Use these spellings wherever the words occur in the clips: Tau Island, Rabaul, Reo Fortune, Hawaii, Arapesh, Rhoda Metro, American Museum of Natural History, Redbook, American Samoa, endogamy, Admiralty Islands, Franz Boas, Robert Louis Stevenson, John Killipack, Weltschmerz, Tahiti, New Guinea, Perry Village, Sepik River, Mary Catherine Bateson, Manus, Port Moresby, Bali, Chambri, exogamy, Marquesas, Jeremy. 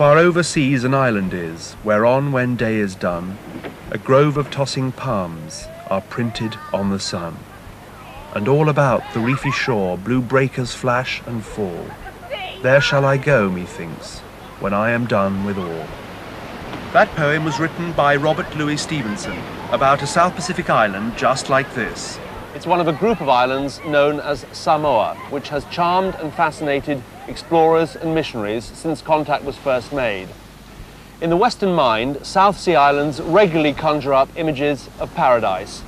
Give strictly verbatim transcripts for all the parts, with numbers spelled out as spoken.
Far overseas an island is, whereon, when day is done, a grove of tossing palms are printed on the sun. And all about the reefy shore blue breakers flash and fall. There shall I go, methinks, when I am done with all. That poem was written by Robert Louis Stevenson about a South Pacific island just like this. It's one of a group of islands known as Samoa, which has charmed and fascinated explorers and missionaries since contact was first made. In the Western mind, South Sea Islands regularly conjure up images of paradise,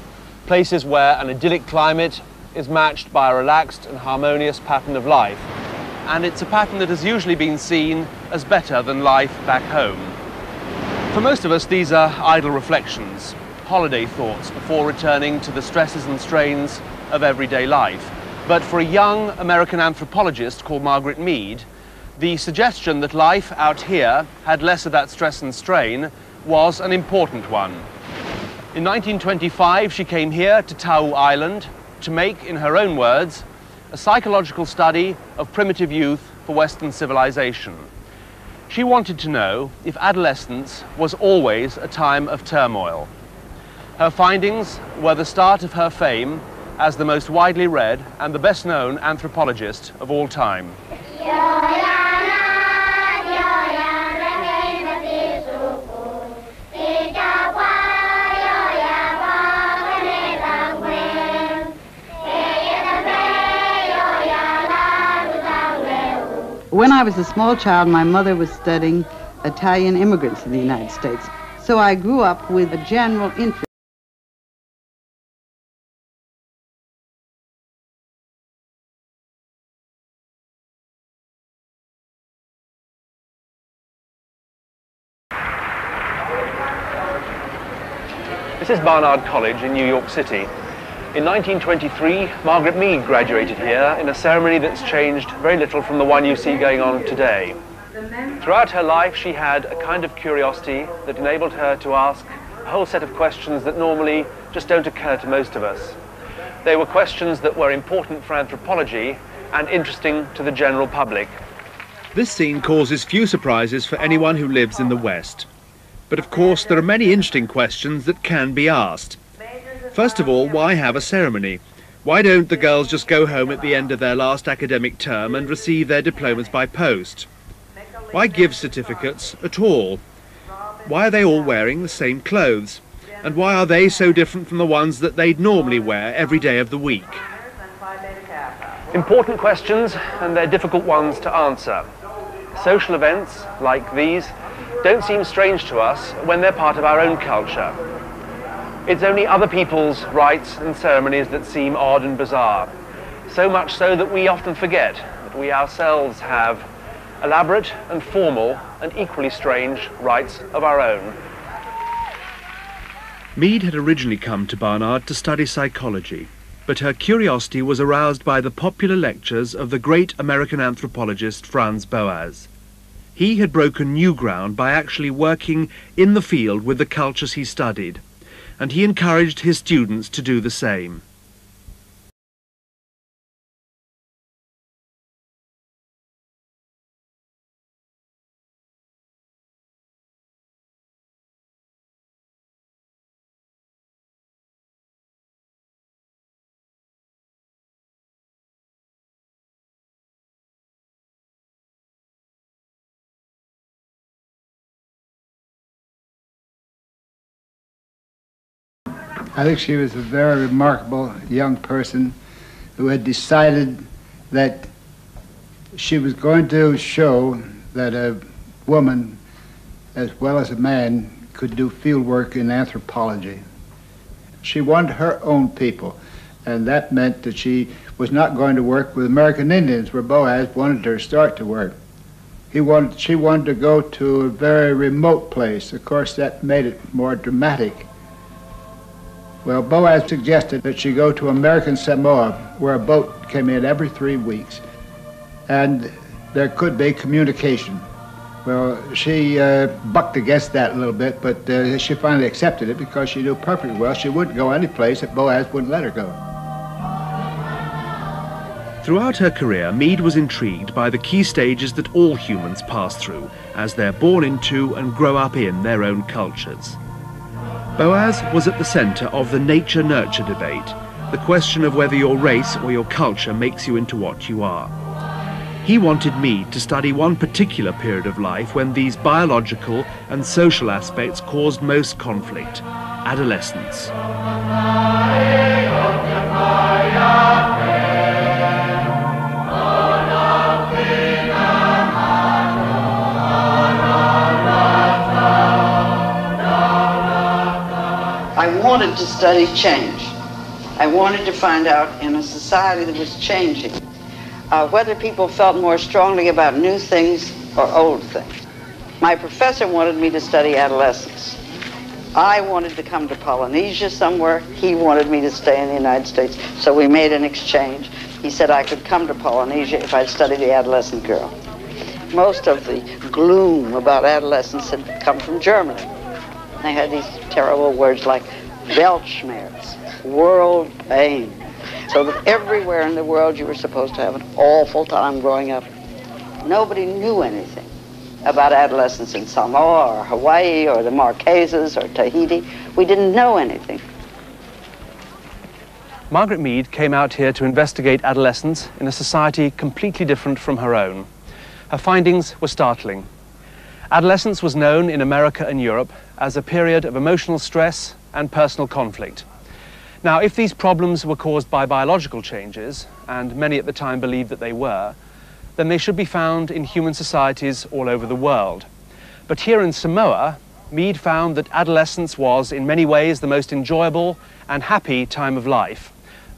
places where an idyllic climate is matched by a relaxed and harmonious pattern of life. And it's a pattern that has usually been seen as better than life back home. For most of us, these are idle reflections, holiday thoughts before returning to the stresses and strains of everyday life. But for a young American anthropologist called Margaret Mead, the suggestion that life out here had less of that stress and strain was an important one. In nineteen twenty-five, she came here to Tau Island to make, in her own words, a psychological study of primitive youth for Western civilization. She wanted to know if adolescence was always a time of turmoil. Her findings were the start of her fame as the most widely read and the best known anthropologist of all time. When I was a small child, my mother was studying Italian immigrants in the United States, so I grew up with a general interest. This is Barnard College in New York City. In nineteen twenty-three, Margaret Mead graduated here in a ceremony that's changed very little from the one you see going on today. Throughout her life, she had a kind of curiosity that enabled her to ask a whole set of questions that normally just don't occur to most of us. They were questions that were important for anthropology and interesting to the general public. This scene causes few surprises for anyone who lives in the West. But of course, there are many interesting questions that can be asked. First of all, why have a ceremony? Why don't the girls just go home at the end of their last academic term and receive their diplomas by post? Why give certificates at all? Why are they all wearing the same clothes? And why are they so different from the ones that they'd normally wear every day of the week? Important questions, and they're difficult ones to answer. Social events like these don't seem strange to us when they're part of our own culture. It's only other people's rites and ceremonies that seem odd and bizarre, so much so that we often forget that we ourselves have elaborate and formal and equally strange rites of our own. Mead had originally come to Barnard to study psychology, but her curiosity was aroused by the popular lectures of the great American anthropologist Franz Boas. He had broken new ground by actually working in the field with the cultures he studied, and he encouraged his students to do the same. I think she was a very remarkable young person who had decided that she was going to show that a woman, as well as a man, could do field work in anthropology. She wanted her own people, and that meant that she was not going to work with American Indians, where Boas wanted her to start to work. He wanted, she wanted to go to a very remote place. Of course, that made it more dramatic. Well, Boas suggested that she go to American Samoa, where a boat came in every three weeks, and there could be communication. Well, she uh, bucked against that a little bit, but uh, she finally accepted it because she knew perfectly well she wouldn't go any place if Boas wouldn't let her go. Throughout her career, Mead was intrigued by the key stages that all humans pass through as they're born into and grow up in their own cultures. Boas was at the centre of the nature-nurture debate, the question of whether your race or your culture makes you into what you are. He wanted Mead to study one particular period of life when these biological and social aspects caused most conflict, adolescence. I wanted to study change. I wanted to find out in a society that was changing, uh, whether people felt more strongly about new things or old things. My professor wanted me to study adolescence. I wanted to come to Polynesia somewhere. He wanted me to stay in the United States, so we made an exchange. He said I could come to Polynesia if I'd studied the adolescent girl. Most of the gloom about adolescence had come from Germany. They had these terrible words like Weltschmerz, world pain. So that everywhere in the world you were supposed to have an awful time growing up. Nobody knew anything about adolescence in Samoa or Hawaii or the Marquesas or Tahiti. We didn't know anything. Margaret Mead came out here to investigate adolescence in a society completely different from her own. Her findings were startling. Adolescence was known in America and Europe as a period of emotional stress and personal conflict. Now, if these problems were caused by biological changes, and many at the time believed that they were, then they should be found in human societies all over the world. But here in Samoa, Mead found that adolescence was, in many ways, the most enjoyable and happy time of life.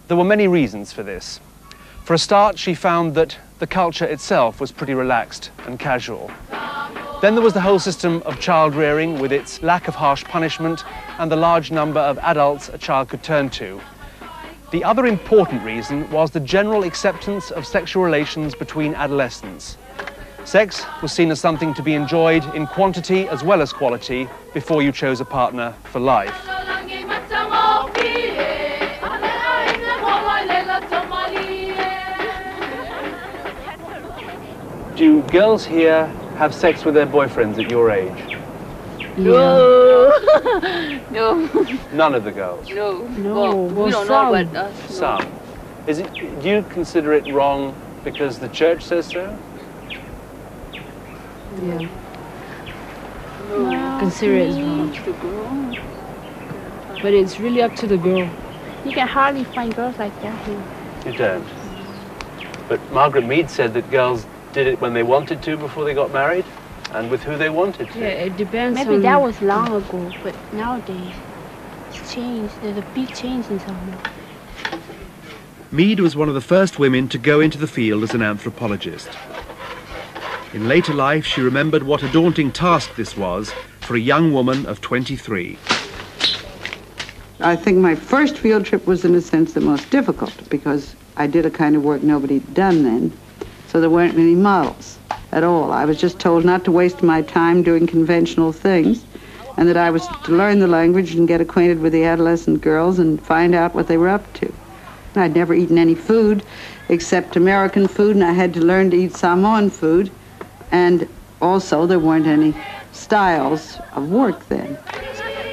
There were many reasons for this. For a start, she found that the culture itself was pretty relaxed and casual. Then there was the whole system of child rearing with its lack of harsh punishment and the large number of adults a child could turn to. The other important reason was the general acceptance of sexual relations between adolescents. Sex was seen as something to be enjoyed in quantity as well as quality before you chose a partner for life. Do girls here have sex with their boyfriends at your age? No. No. None of the girls? No. No. Well, we well, don't some. know about us. No. Some. Is it, do you consider it wrong because the church says so? Yeah. No. No. Consider it wrong. But it's really up to the girl. You can hardly find girls like that here. You don't? But Margaret Mead said that girls did it when they wanted to before they got married and with who they wanted to. Yeah, it depends. Maybe on that was long ago, but nowadays it's changed. There's a big change in Samoa. Mead was one of the first women to go into the field as an anthropologist. In later life, she remembered what a daunting task this was for a young woman of twenty-three. I think my first field trip was, in a sense, the most difficult because I did a kind of work nobody had done then. So there weren't many models at all. I was just told not to waste my time doing conventional things and that I was to learn the language and get acquainted with the adolescent girls and find out what they were up to. And I'd never eaten any food except American food, and I had to learn to eat Samoan food. And also there weren't any styles of work then.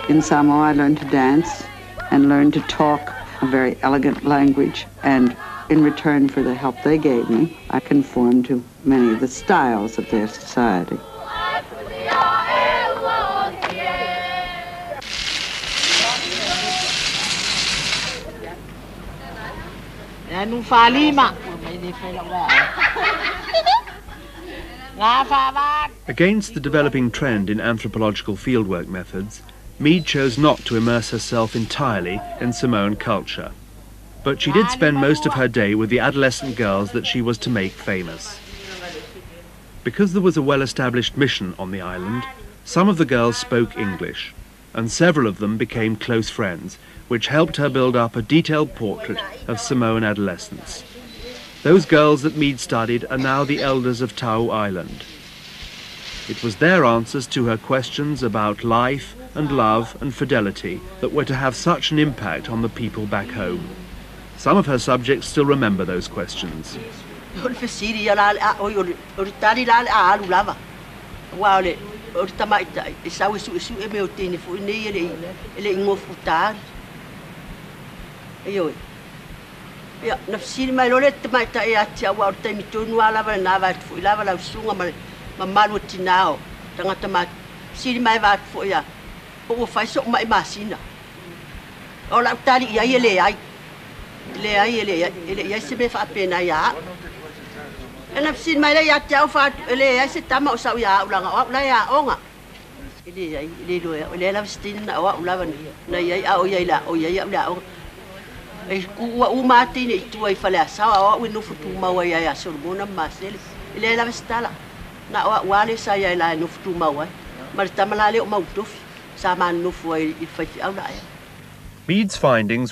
In Samoa I learned to dance and learned to talk a very elegant language, and in return for the help they gave me, I conformed to many of the styles of their society. Against the developing trend in anthropological fieldwork methods, Mead chose not to immerse herself entirely in Samoan culture. But she did spend most of her day with the adolescent girls that she was to make famous. Because there was a well-established mission on the island, some of the girls spoke English, and several of them became close friends, which helped her build up a detailed portrait of Samoan adolescence. Those girls that Mead studied are now the elders of Tau Island. It was their answers to her questions about life and love and fidelity that were to have such an impact on the people back home. Some of her subjects still remember those questions. Mead's findings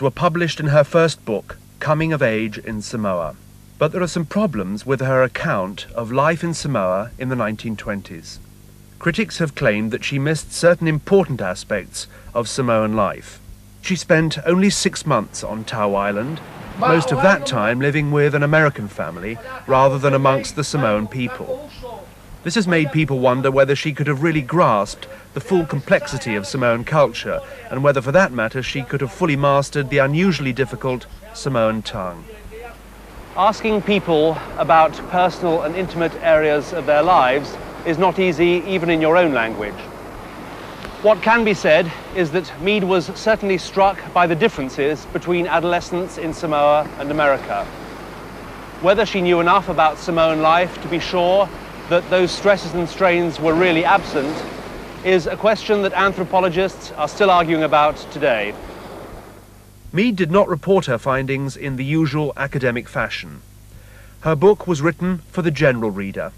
were published in her first book, Coming of Age in Samoa. But there are some problems with her account of life in Samoa in the nineteen twenties. Critics have claimed that she missed certain important aspects of Samoan life. She spent only six months on Tau Island, most of that time living with an American family rather than amongst the Samoan people. This has made people wonder whether she could have really grasped the full complexity of Samoan culture and whether, for that matter, she could have fully mastered the unusually difficult Samoan tongue. Asking people about personal and intimate areas of their lives is not easy, even in your own language. What can be said is that Mead was certainly struck by the differences between adolescence in Samoa and America. Whether she knew enough about Samoan life to be sure that those stresses and strains were really absent is a question that anthropologists are still arguing about today. Mead did not report her findings in the usual academic fashion. Her book was written for the general reader.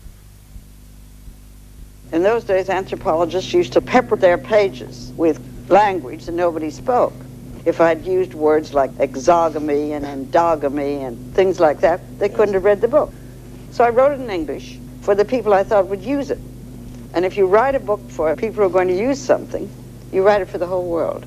In those days, anthropologists used to pepper their pages with language that nobody spoke. If I'd used words like exogamy and endogamy and things like that, they couldn't have read the book. So I wrote it in English for the people I thought would use it. And if you write a book for people who are going to use something, you write it for the whole world.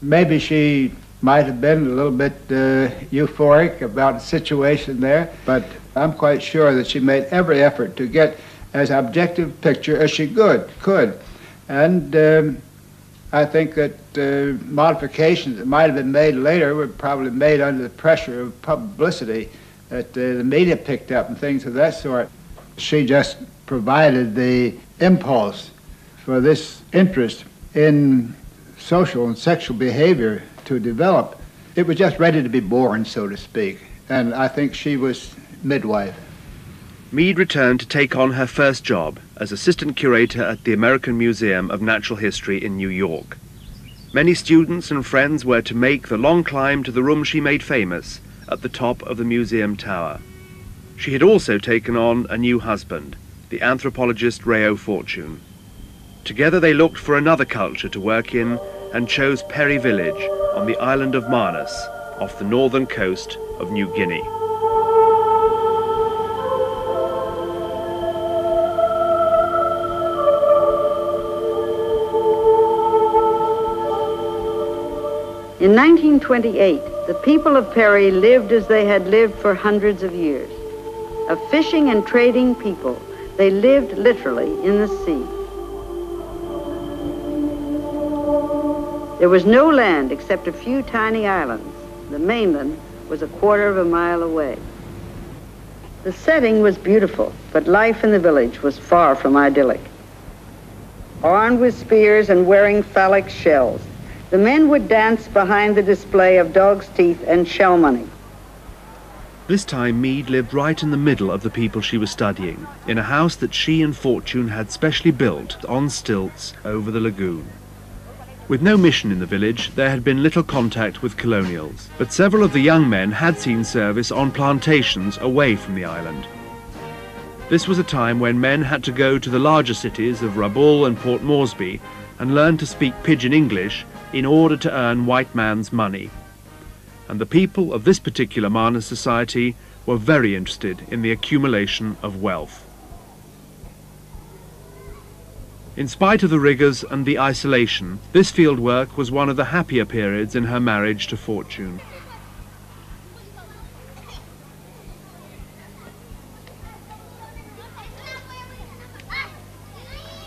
Maybe she might have been a little bit uh, euphoric about the situation there, but I'm quite sure that she made every effort to get as objective picture as she could. could. And um, I think that uh, modifications that might have been made later were probably made under the pressure of publicity that uh, the media picked up and things of that sort. She just provided the impulse for this interest in social and sexual behavior to develop. It was just ready to be born, so to speak, and I think she was midwife. Mead returned to take on her first job as assistant curator at the American Museum of Natural History in New York. Many students and friends were to make the long climb to the room she made famous at the top of the museum tower. She had also taken on a new husband, the anthropologist Reo Fortune. Together they looked for another culture to work in and chose Perry Village on the island of Manus, off the northern coast of New Guinea. In nineteen twenty-eight, the people of Perry lived as they had lived for hundreds of years. A fishing and trading people, they lived literally in the sea. There was no land except a few tiny islands. The mainland was a quarter of a mile away. The setting was beautiful, but life in the village was far from idyllic. Armed with spears and wearing phallic shells, the men would dance behind the display of dog's teeth and shell money. This time, Mead lived right in the middle of the people she was studying, in a house that she and Fortune had specially built on stilts over the lagoon. With no mission in the village, there had been little contact with colonials, but several of the young men had seen service on plantations away from the island. This was a time when men had to go to the larger cities of Rabaul and Port Moresby and learn to speak pidgin English in order to earn white man's money. And the people of this particular Manus society were very interested in the accumulation of wealth. In spite of the rigours and the isolation, this fieldwork was one of the happier periods in her marriage to Fortune.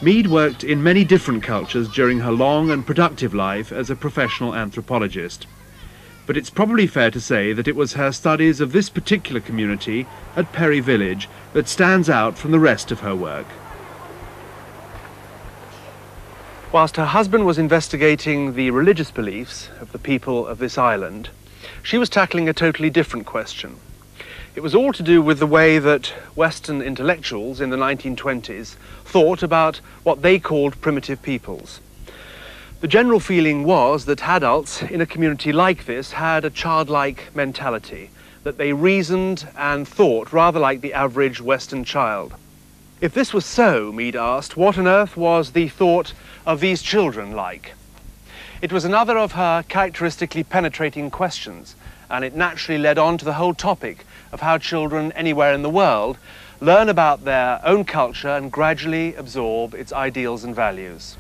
Mead worked in many different cultures during her long and productive life as a professional anthropologist. But it's probably fair to say that it was her studies of this particular community at Perry Village that stands out from the rest of her work. Whilst her husband was investigating the religious beliefs of the people of this island, she was tackling a totally different question. It was all to do with the way that Western intellectuals in the nineteen twenties thought about what they called primitive peoples. The general feeling was that adults in a community like this had a childlike mentality, that they reasoned and thought rather like the average Western child. If this was so, Mead asked, what on earth was the thought of these children like? It was another of her characteristically penetrating questions, and it naturally led on to the whole topic of how children anywhere in the world learn about their own culture and gradually absorb its ideals and values.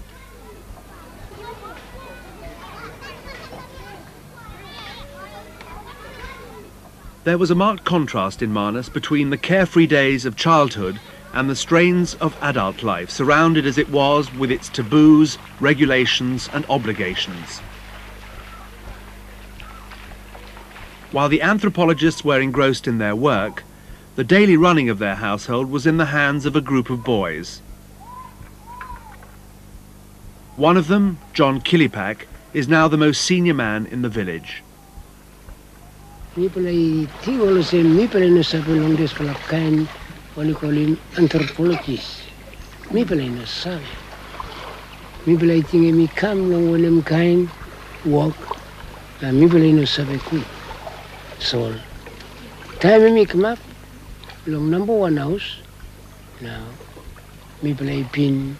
There was a marked contrast in Manus between the carefree days of childhood and the strains of adult life, surrounded as it was with its taboos, regulations and obligations. While the anthropologists were engrossed in their work, the daily running of their household was in the hands of a group of boys. One of them, John Killipack, is now the most senior man in the village. So, time me come up, long number one house, now, me play pin,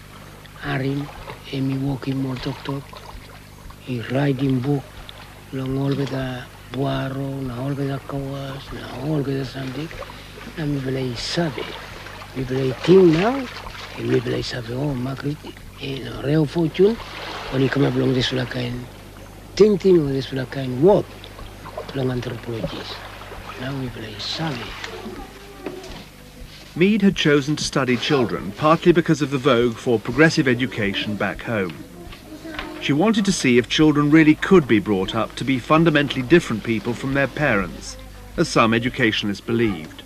arin, and me walking more tok-tok, he riding book, long all with a buaro, now all with a kawas, now all with a something, and me play sabe, me play team now, and me play sabe, oh, Margaret, and Reo Fortune, when he come up long this flakain, tinting on this flakain walk. Mead had chosen to study children, partly because of the vogue for progressive education back home. She wanted to see if children really could be brought up to be fundamentally different people from their parents, as some educationalists believed.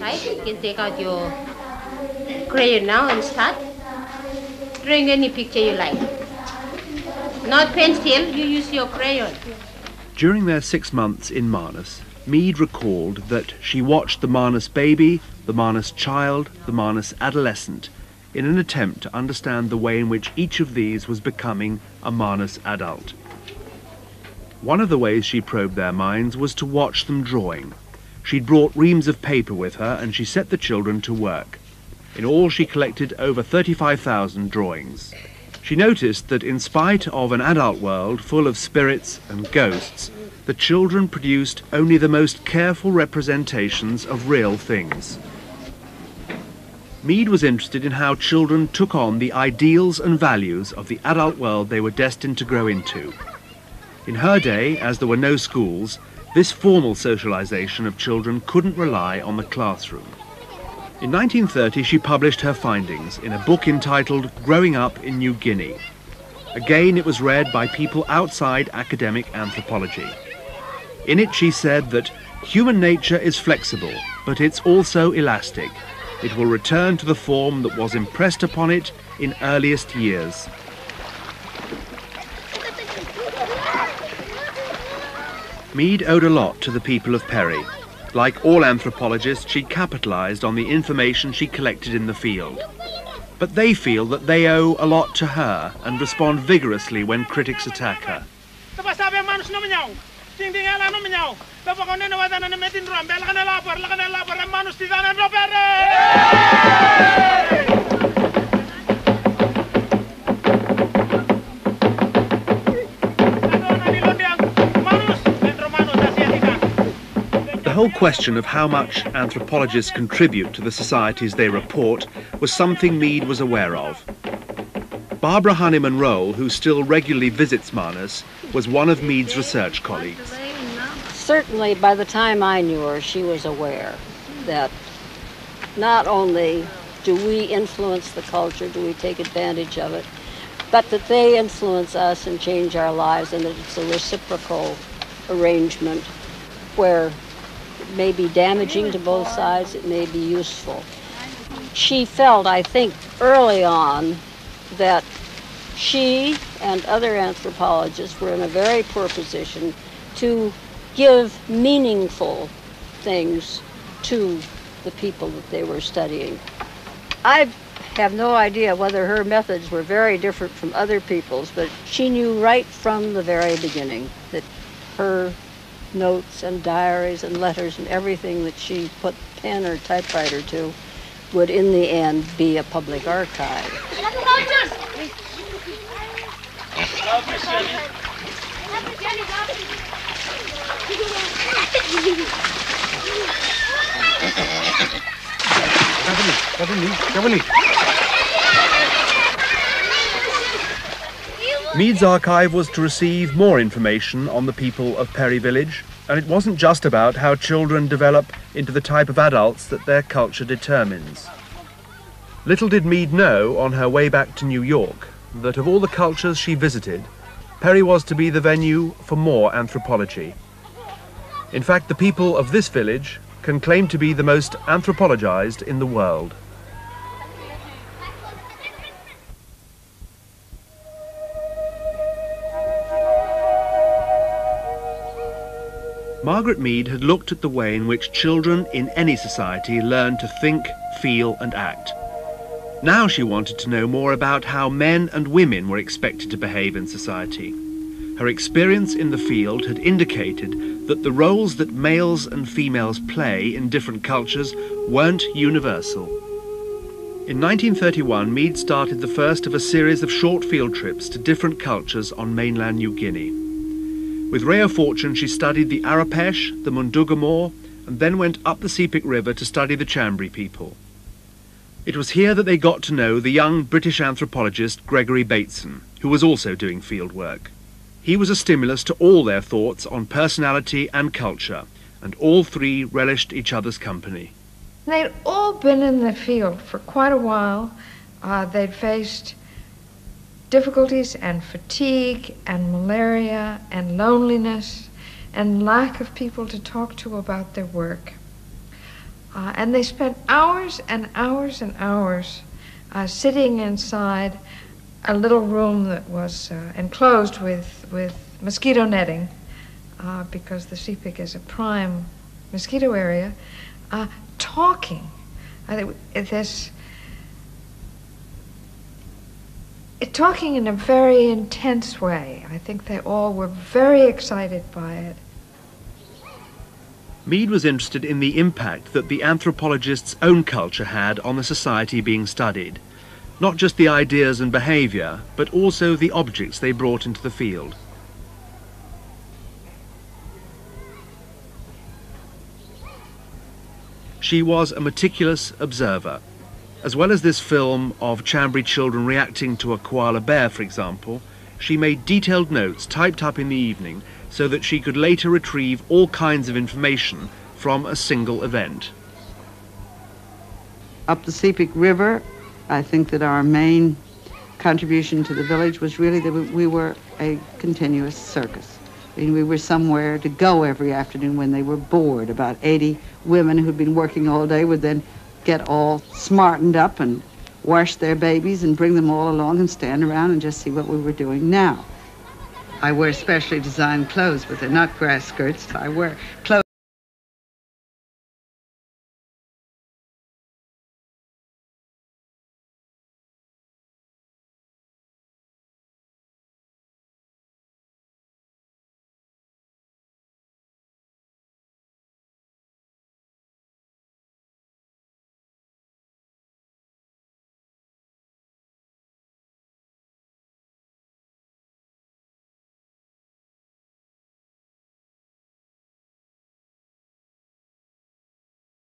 I think you can take out your crayon now and start drawing any picture you like. Not pencil, you use your crayon. During their six months in Manus, Mead recalled that she watched the Manus baby, the Manus child, the Manus adolescent, in an attempt to understand the way in which each of these was becoming a Manus adult. One of the ways she probed their minds was to watch them drawing. She'd brought reams of paper with her and she set the children to work. In all, she collected over thirty-five thousand drawings. She noticed that in spite of an adult world full of spirits and ghosts, the children produced only the most careful representations of real things. Mead was interested in how children took on the ideals and values of the adult world they were destined to grow into. In her day, as there were no schools, this formal socialization of children couldn't rely on the classroom. In nineteen thirty, she published her findings in a book entitled Growing Up in New Guinea. Again, it was read by people outside academic anthropology. In it, she said that human nature is flexible, but it's also elastic. It will return to the form that was impressed upon it in earliest years. Mead owed a lot to the people of Perry. Like all anthropologists, she capitalised on the information she collected in the field. But they feel that they owe a lot to her and respond vigorously when critics attack her. The whole question of how much anthropologists contribute to the societies they report was something Mead was aware of. Barbara Honeyman Rolle, who still regularly visits Manus, was one of Mead's research colleagues. Certainly by the time I knew her, she was aware that not only Do we influence the culture? Do we take advantage of it? But that they influence us and change our lives, and that it's a reciprocal arrangement where it may be damaging to both sides, it may be useful. She felt, I think, early on that she and other anthropologists were in a very poor position to give meaningful things to the people that they were studying. I have no idea whether her methods were very different from other people's, but she knew right from the very beginning that her notes and diaries and letters and everything that she put pen or typewriter to would in the end be a public archive. Mead's archive was to receive more information on the people of Perry Village, and it wasn't just about how children develop into the type of adults that their culture determines. Little did Mead know, on her way back to New York, that of all the cultures she visited, Perry was to be the venue for more anthropology. In fact, the people of this village can claim to be the most anthropologized in the world. Margaret Mead had looked at the way in which children in any society learn to think, feel and act. Now she wanted to know more about how men and women were expected to behave in society. Her experience in the field had indicated that the roles that males and females play in different cultures weren't universal. In nineteen thirty-one, Mead started the first of a series of short field trips to different cultures on mainland New Guinea. With Reo Fortune, she studied the Arapesh, the Mundugumor, and then went up the Sepik River to study the Chambri people. It was here that they got to know the young British anthropologist Gregory Bateson, who was also doing field work. He was a stimulus to all their thoughts on personality and culture, and all three relished each other's company. They'd all been in the field for quite a while. Uh, they'd faced difficulties and fatigue and malaria and loneliness and lack of people to talk to about their work. Uh, and they spent hours and hours and hours uh, sitting inside a little room that was uh, enclosed with, with mosquito netting, uh, because the Sepik is a prime mosquito area, uh, talking. Uh, this, Talking in a very intense way. I think they all were very excited by it. Mead was interested in the impact that the anthropologist's own culture had on the society being studied. Not just the ideas and behaviour, but also the objects they brought into the field. She was a meticulous observer. As well as this film of Chambri children reacting to a koala bear, for example, she made detailed notes typed up in the evening so that she could later retrieve all kinds of information from a single event. Up the Sepik River, I think that our main contribution to the village was really that we were a continuous circus. I mean, we were somewhere to go every afternoon when they were bored. About eighty women who'd been working all day would then get all smartened up and wash their babies and bring them all along and stand around and just see what we were doing now. I wear specially designed clothes, but they're not grass skirts. I wear clothes.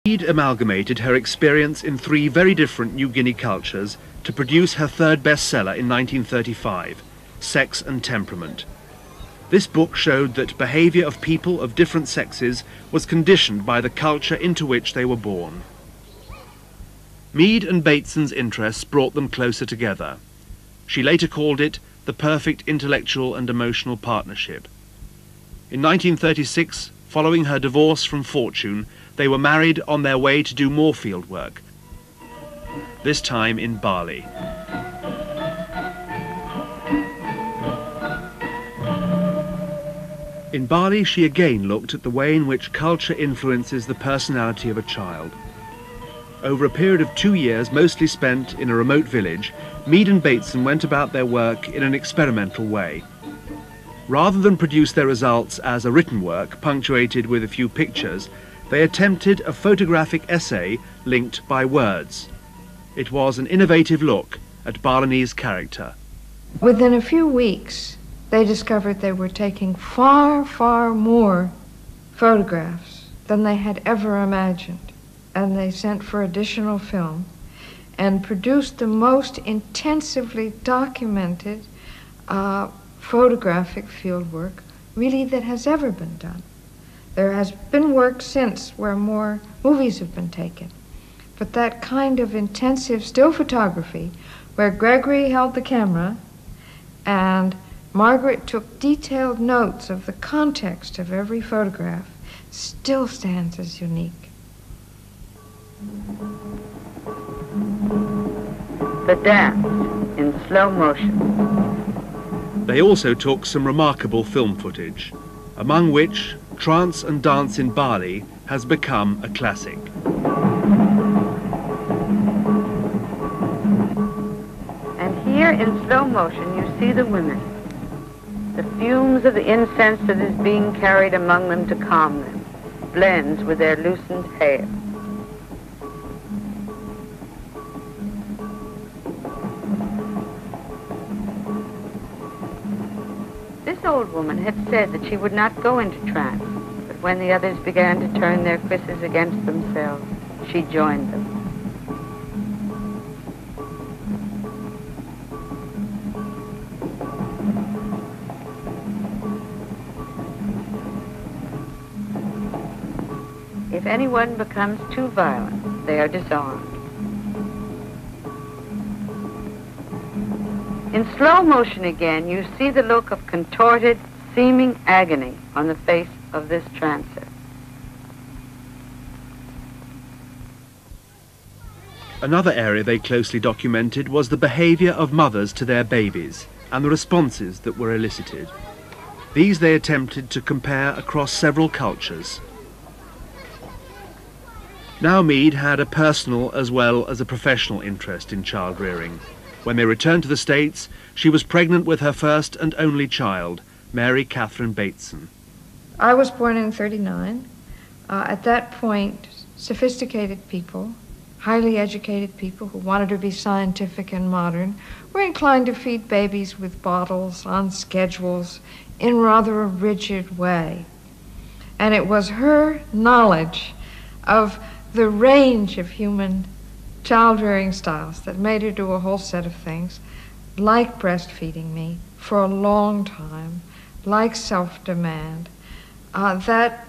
Mead amalgamated her experience in three very different New Guinea cultures to produce her third bestseller in nineteen thirty-five, Sex and Temperament. This book showed that behaviour of people of different sexes was conditioned by the culture into which they were born. Mead and Bateson's interests brought them closer together. She later called it the perfect intellectual and emotional partnership. In nineteen thirty-six, following her divorce from Fortune, they were married on their way to do more field work, this time in Bali. In Bali, she again looked at the way in which culture influences the personality of a child. Over a period of two years, mostly spent in a remote village, Mead and Bateson went about their work in an experimental way. Rather than produce their results as a written work, punctuated with a few pictures, they attempted a photographic essay linked by words. It was an innovative look at Balinese character. Within a few weeks, they discovered they were taking far, far more photographs than they had ever imagined. And they sent for additional film and produced the most intensively documented uh, photographic fieldwork, really, that has ever been done. There has been work since where more movies have been taken. But that kind of intensive still photography, where Gregory held the camera and Margaret took detailed notes of the context of every photograph, still stands as unique. The dance in slow motion. They also took some remarkable film footage, among which Trance and Dance in Bali has become a classic. And here in slow motion you see the women. The fumes of the incense that is being carried among them to calm them blends with their loosened hair. This old woman had said that she would not go into trance, but when the others began to turn their kisses against themselves, she joined them. If anyone becomes too violent, they are disarmed. In slow motion again, you see the look of contorted, seeming agony on the face of this trancer. Another area they closely documented was the behavior of mothers to their babies and the responses that were elicited. These they attempted to compare across several cultures. Now Mead had a personal as well as a professional interest in child rearing. When they returned to the States, she was pregnant with her first and only child, Mary Catherine Bateson. I was born in thirty-nine. Uh, at that point, sophisticated people, highly educated people who wanted to be scientific and modern, were inclined to feed babies with bottles on schedules in rather a rigid way. And it was her knowledge of the range of human child-rearing styles that made her do a whole set of things, like breastfeeding me for a long time, like self-demand, uh, that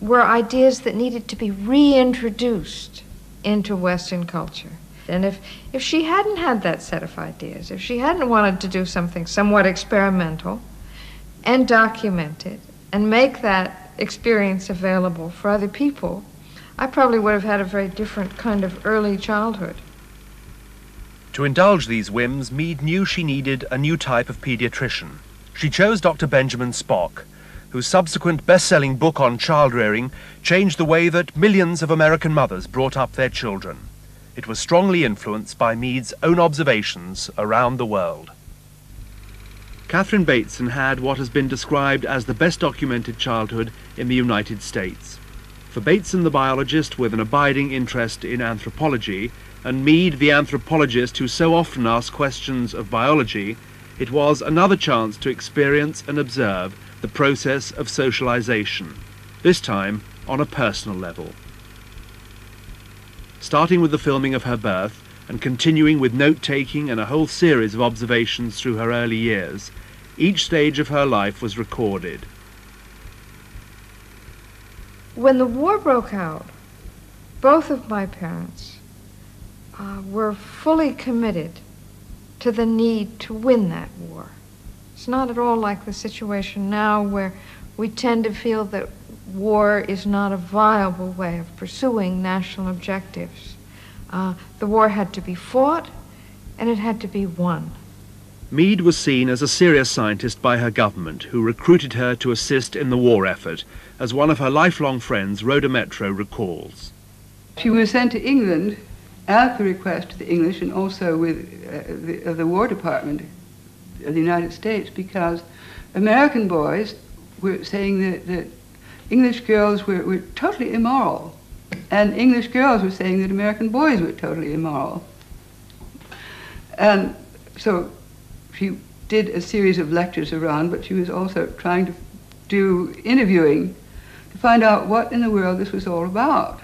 were ideas that needed to be reintroduced into Western culture. And if, if she hadn't had that set of ideas, if she hadn't wanted to do something somewhat experimental and documented and make that experience available for other people, I probably would have had a very different kind of early childhood. To indulge these whims, Mead knew she needed a new type of pediatrician. She chose Doctor Benjamin Spock, whose subsequent best-selling book on child-rearing changed the way that millions of American mothers brought up their children. It was strongly influenced by Mead's own observations around the world. Catherine Bateson had what has been described as the best-documented childhood in the United States. For Bateson, the biologist with an abiding interest in anthropology, and Mead, the anthropologist who so often asked questions of biology, it was another chance to experience and observe the process of socialization, this time on a personal level. Starting with the filming of her birth and continuing with note-taking and a whole series of observations through her early years, each stage of her life was recorded. When the war broke out, both of my parents uh, were fully committed to the need to win that war. It's not at all like the situation now where we tend to feel that war is not a viable way of pursuing national objectives. Uh, the war had to be fought, and it had to be won. Mead was seen as a serious scientist by her government, who recruited her to assist in the war effort, as one of her lifelong friends, Rhoda Metro, recalls. She was sent to England at the request of the English and also with, uh, the, of the War Department of the United States, because American boys were saying that, that English girls were, were totally immoral, and English girls were saying that American boys were totally immoral. And so she did a series of lectures around, but she was also trying to do interviewing to find out what in the world this was all about.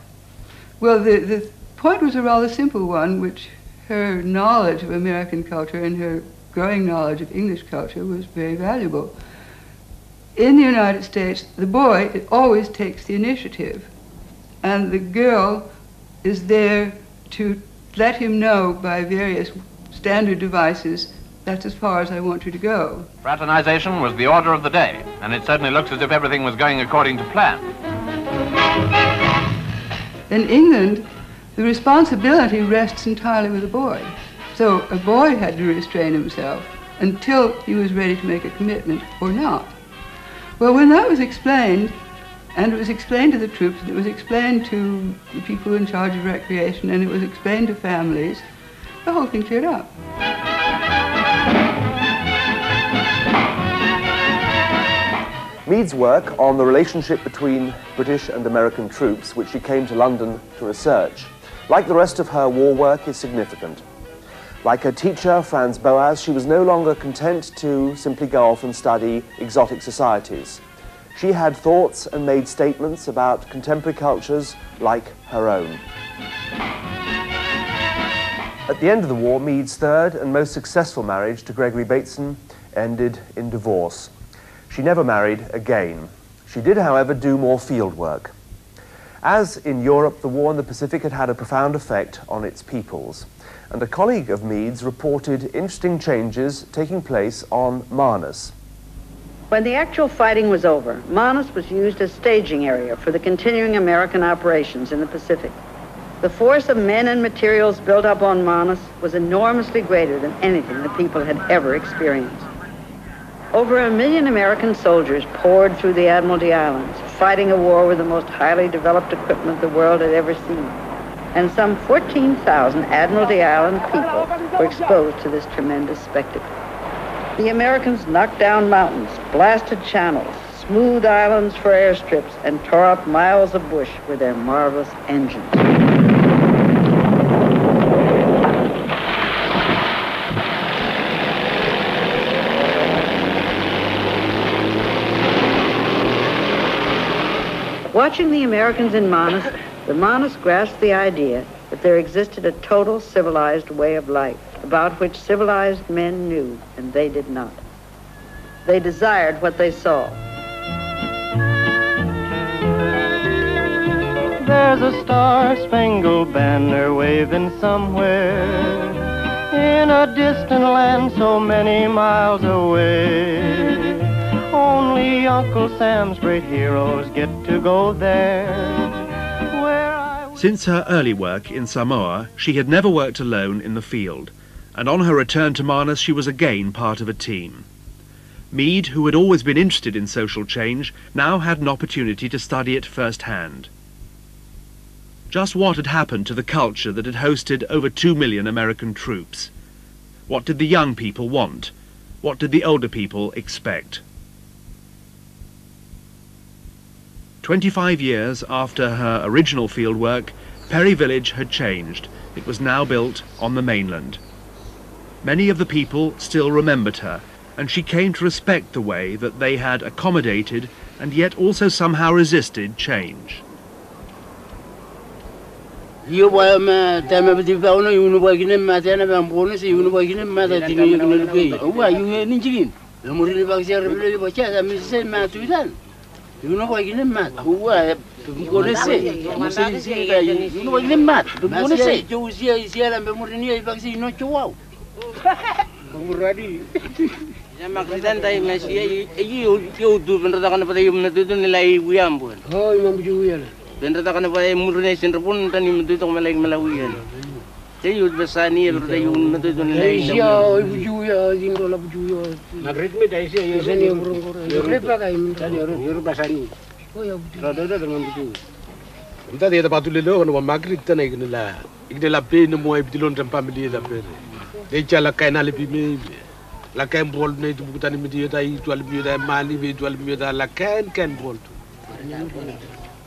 Well, the, the point was a rather simple one, which her knowledge of American culture and her growing knowledge of English culture was very valuable. In the United States, the boy always takes the initiative, and the girl is there to let him know by various standard devices, that's as far as I want you to go. Fraternization was the order of the day, and it certainly looks as if everything was going according to plan. In England, the responsibility rests entirely with the boy. So a boy had to restrain himself until he was ready to make a commitment or not. Well, when that was explained, and it was explained to the troops, and it was explained to the people in charge of recreation, and it was explained to families, the whole thing cleared up. Mead's work on the relationship between British and American troops, which she came to London to research, like the rest of her war work, is significant. Like her teacher, Franz Boas, she was no longer content to simply go off and study exotic societies. She had thoughts and made statements about contemporary cultures like her own. At the end of the war, Mead's third and most successful marriage to Gregory Bateson ended in divorce. She never married again. She did, however, do more field work. As in Europe, the war in the Pacific had had a profound effect on its peoples, and a colleague of Mead's reported interesting changes taking place on Manus. When the actual fighting was over, Manus was used as staging area for the continuing American operations in the Pacific. The force of men and materials built up on Manus was enormously greater than anything the people had ever experienced. Over a million American soldiers poured through the Admiralty Islands, fighting a war with the most highly developed equipment the world had ever seen. And some fourteen thousand Admiralty Island people were exposed to this tremendous spectacle. The Americans knocked down mountains, blasted channels, smoothed islands for airstrips, and tore up miles of bush with their marvelous engines. Watching the Americans in Manus, the Manus grasped the idea that there existed a total civilized way of life about which civilized men knew and they did not. They desired what they saw. There's a star-spangled banner waving somewhere in a distant land so many miles away. Only Uncle Sam's great heroes get to go there. Where I... Since her early work in Samoa, she had never worked alone in the field, and on her return to Manus, she was again part of a team. Mead, who had always been interested in social change, now had an opportunity to study it firsthand. Just what had happened to the culture that had hosted over two million American troops? What did the young people want? What did the older people expect? twenty-five years after her original fieldwork, Perry Village had changed. It was now built on the mainland. Many of the people still remembered her, and she came to respect the way that they had accommodated and yet also somehow resisted change. You know, I Tú me conoces, no sé decir, yo no voy a más, tú me conoces. Yo usía y si era me moría y vaxí no chihuahua. Como rari. Ya me acreditan ahí, me decía, y yo yo tú vendrán para yo me tú ni la iuambo. Ay, mamá yo ya. Vendrán para yo murne sin repun tan me tú me la me la uyan. Te yo besani el rey un me tú ni la iuambo. Yo yo yo yo la yo. Margaret Mead ahí se yo seni murungor. Yo le paga y yo besani. Rada rada dengan betul. Entah dia dapat tu lelok, kalau Margaret tak naik ni lah. Ikut lapin, muai betul orang family lapin. Dia cakap nak lebih ni, lakai bol ni tu bukan ni dia dah itu lebih dah mali, itu lebih dah lakai kan bol tu.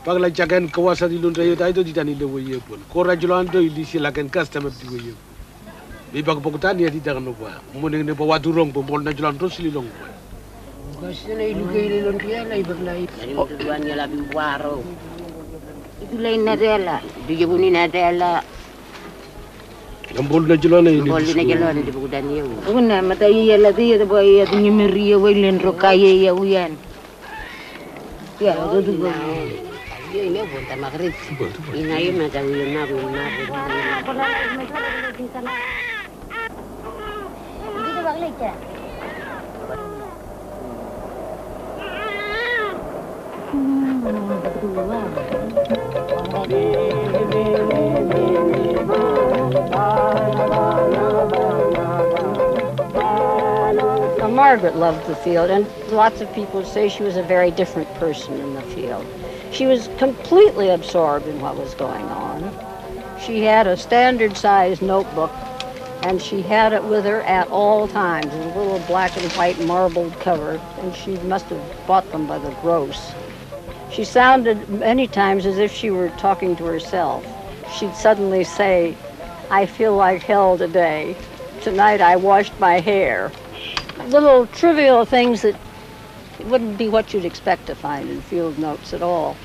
Pakai cakap kawasan di luar dia itu dia ni lewoye pun. Korang jualan tu ilisi lakai custom betul. Biar pakai pakutan dia tidak nampak. Mungkin dia bawa turong pun bol nak jualan terus silong. Masih nak hidup gaya dalam dia, nak hidup lain. Tujuannya lebih baru. Itu lain ada lah. Dia pun ini ada lah. Boleh nak jalan ini. Boleh nak jalan di buku Daniel. Mana mata iya lah dia tu boleh tu nyemeria boleh lenrokai ya uyan. Ya, tu tu. Dia ini buat tamakrit. Ina ini macam lima lima. Ini tu balik dah. Now, Margaret loved the field, and lots of people say she was a very different person in the field. She was completely absorbed in what was going on. She had a standard-sized notebook, and she had it with her at all times, in a little black and white marbled cover, and she must have bought them by the gross. She sounded many times as if she were talking to herself. She'd suddenly say, I feel like hell today. Tonight I washed my hair. Little trivial things that wouldn't be what you'd expect to find in field notes at all.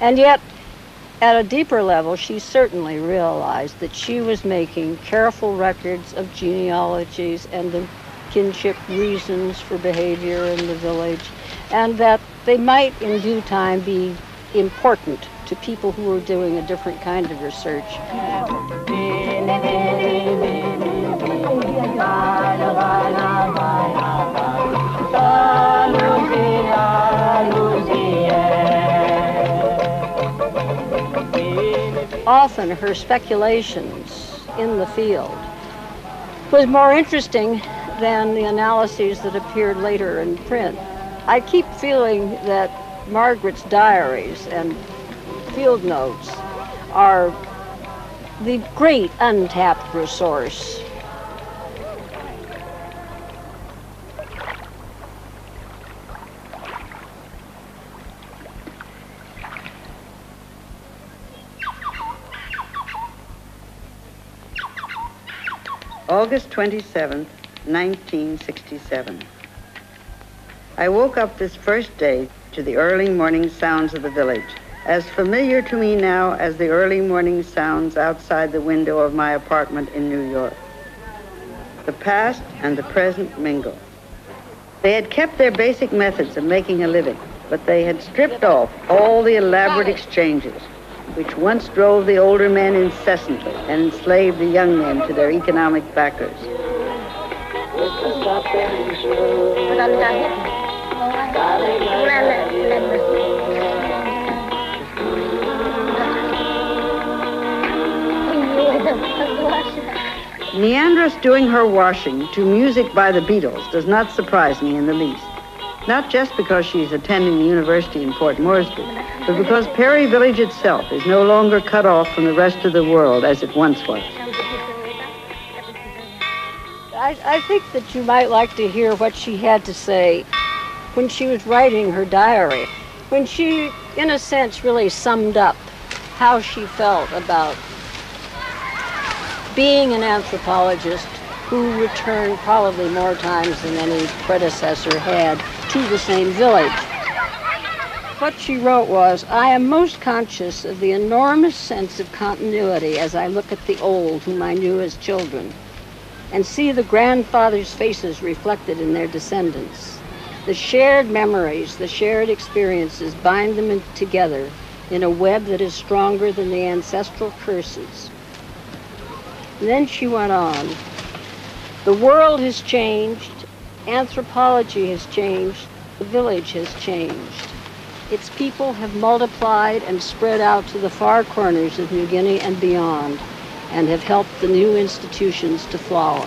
And yet, at a deeper level, she certainly realized that she was making careful records of genealogies and the kinship reasons for behavior in the village, and that they might in due time be important to people who are doing a different kind of research. Often her speculations in the field was more interesting than the analyses that appeared later in print. I keep feeling that Margaret's diaries and field notes are the great untapped resource. August twenty-seventh, nineteen sixty-seven. I woke up this first day to the early morning sounds of the village, as familiar to me now as the early morning sounds outside the window of my apartment in New York. The past and the present mingle. They had kept their basic methods of making a living, but they had stripped off all the elaborate exchanges, which once drove the older men incessantly and enslaved the young men to their economic backers. Neandra's doing her washing to music by the Beatles does not surprise me in the least. Not just because she's attending the university in Port Moresby, but because Perry Village itself is no longer cut off from the rest of the world as it once was. I, I think that you might like to hear what she had to say when she was writing her diary, when she, in a sense, really summed up how she felt about being an anthropologist who returned probably more times than any predecessor had to the same village. What she wrote was, I am most conscious of the enormous sense of continuity as I look at the old whom I knew as children and see the grandfathers' faces reflected in their descendants. The shared memories, the shared experiences bind them together in a web that is stronger than the ancestral curses. And then she went on. The world has changed, anthropology has changed, the village has changed. Its people have multiplied and spread out to the far corners of New Guinea and beyond, and have helped the new institutions to flower.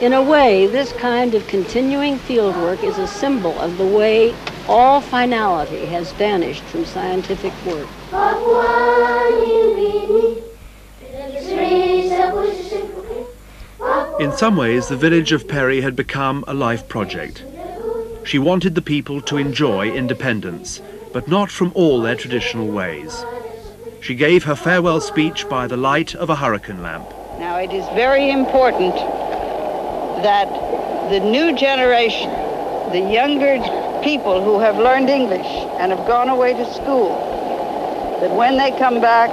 In a way, this kind of continuing fieldwork is a symbol of the way all finality has vanished from scientific work. In some ways, the village of Perry had become a life project. She wanted the people to enjoy independence, but not from all their traditional ways. She gave her farewell speech by the light of a hurricane lamp. Now, it is very important that the new generation, the younger people who have learned English and have gone away to school, that when they come back,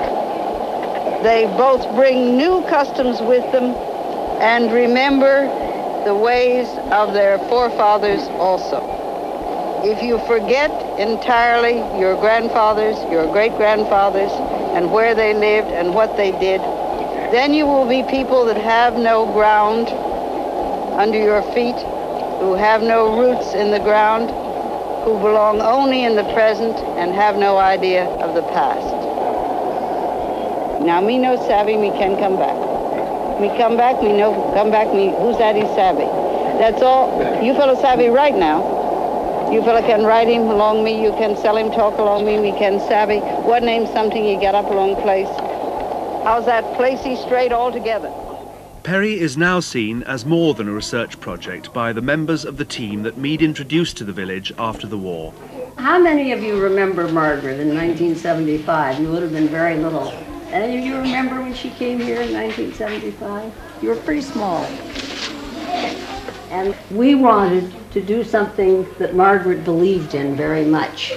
they both bring new customs with them and remember the ways of their forefathers also. If you forget entirely your grandfathers, your great-grandfathers, and where they lived and what they did, then you will be people that have no ground under your feet, who have no roots in the ground, who belong only in the present and have no idea of the past. Now, me no savvy, me can come back. Me come back, me no come back, me who's that is savvy. That's all. You fellow savvy right now. You fellow can ride him along me, you can sell him talk along me, me can savvy. What name something you get up along place? How's that placey straight all together? Perry is now seen as more than a research project by the members of the team that Mead introduced to the village after the war. How many of you remember Margaret in nineteen seventy-five? You would have been very little. Any of you remember when she came here in nineteen seventy-five? You were pretty small. And we wanted to do something that Margaret believed in very much.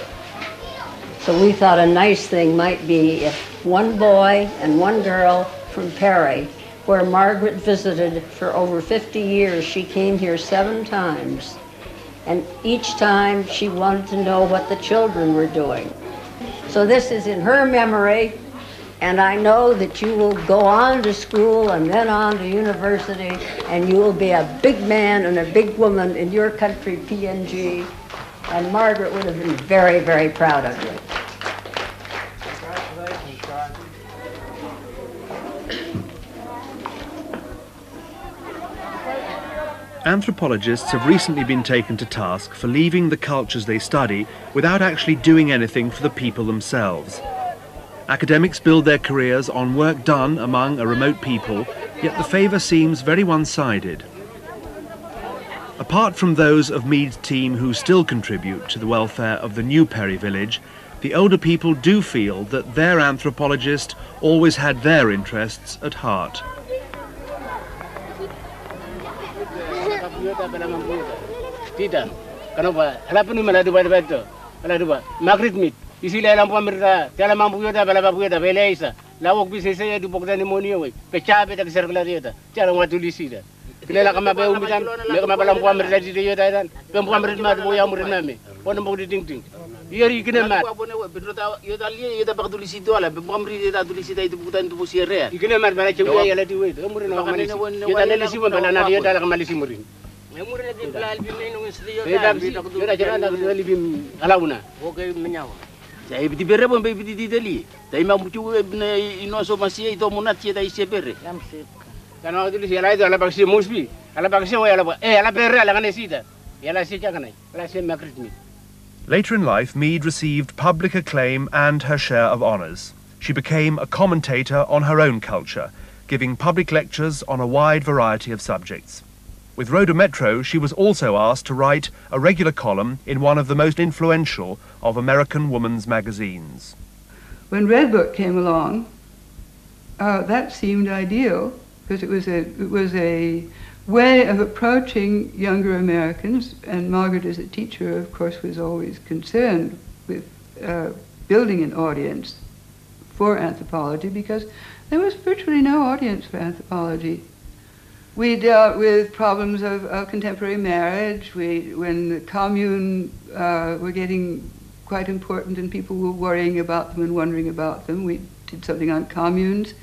So we thought a nice thing might be if one boy and one girl from Perry, where Margaret visited for over fifty years. She came here seven times, and each time she wanted to know what the children were doing. So this is in her memory, and I know that you will go on to school and then on to university, and you will be a big man and a big woman in your country, P N G, and Margaret would have been very, very proud of you. Anthropologists have recently been taken to task for leaving the cultures they study without actually doing anything for the people themselves. Academics build their careers on work done among a remote people, yet the favour seems very one-sided. Apart from those of Mead's team who still contribute to the welfare of the new Perry village, the older people do feel that their anthropologist always had their interests at heart. Margaret Mead. Later in life, Mead received public acclaim and her share of honours. She became a commentator on her own culture, giving public lectures on a wide variety of subjects. With Rhoda Metro, she was also asked to write a regular column in one of the most influential of American women's magazines. When Redbook came along, uh, that seemed ideal, because it was a, it was a way of approaching younger Americans, and Margaret as a teacher, of course, was always concerned with uh, building an audience for anthropology, because there was virtually no audience for anthropology. We dealt with problems of, of contemporary marriage. We, when the commune uh, were getting quite important, and people were worrying about them and wondering about them. We did something on communes.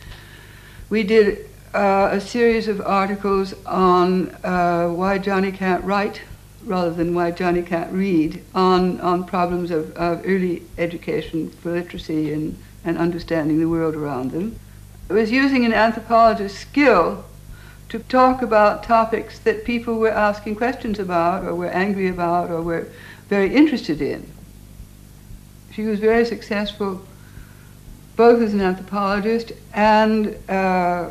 We did uh, a series of articles on uh, why Johnny can't write rather than why Johnny can't read, on, on problems of, of early education for literacy and, and understanding the world around them. It was using an anthropologist's skill to talk about topics that people were asking questions about or were angry about or were very interested in. She was very successful both as an anthropologist and uh,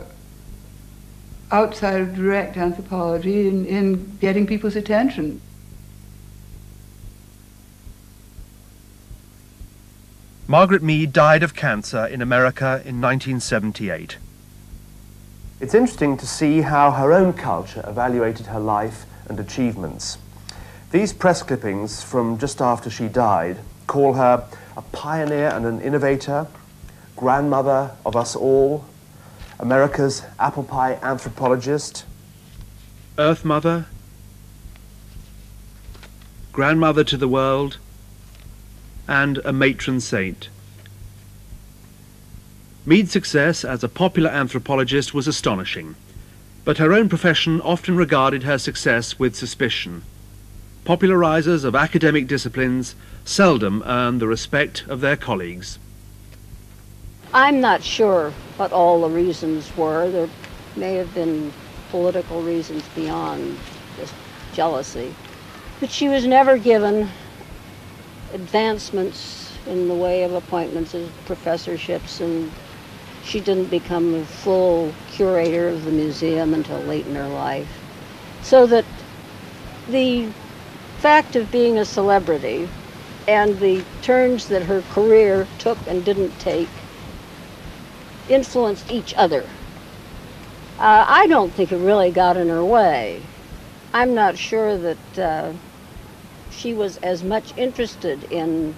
outside of direct anthropology in, in getting people's attention. Margaret Mead died of cancer in America in nineteen seventy-eight. It's interesting to see how her own culture evaluated her life and achievements. These press clippings from just after she died call her a pioneer and an innovator, grandmother of us all, America's apple pie anthropologist, Earth Mother, grandmother to the world, and a matron saint. Mead's success as a popular anthropologist was astonishing, but her own profession often regarded her success with suspicion. Popularizers of academic disciplines seldom earn the respect of their colleagues. I'm not sure what all the reasons were. There may have been political reasons beyond just jealousy, but she was never given advancements in the way of appointments as professorships, and she didn't become the full curator of the museum until late in her life. So that the fact of being a celebrity and the turns that her career took and didn't take influenced each other. Uh, I don't think it really got in her way. I'm not sure that uh, she was as much interested in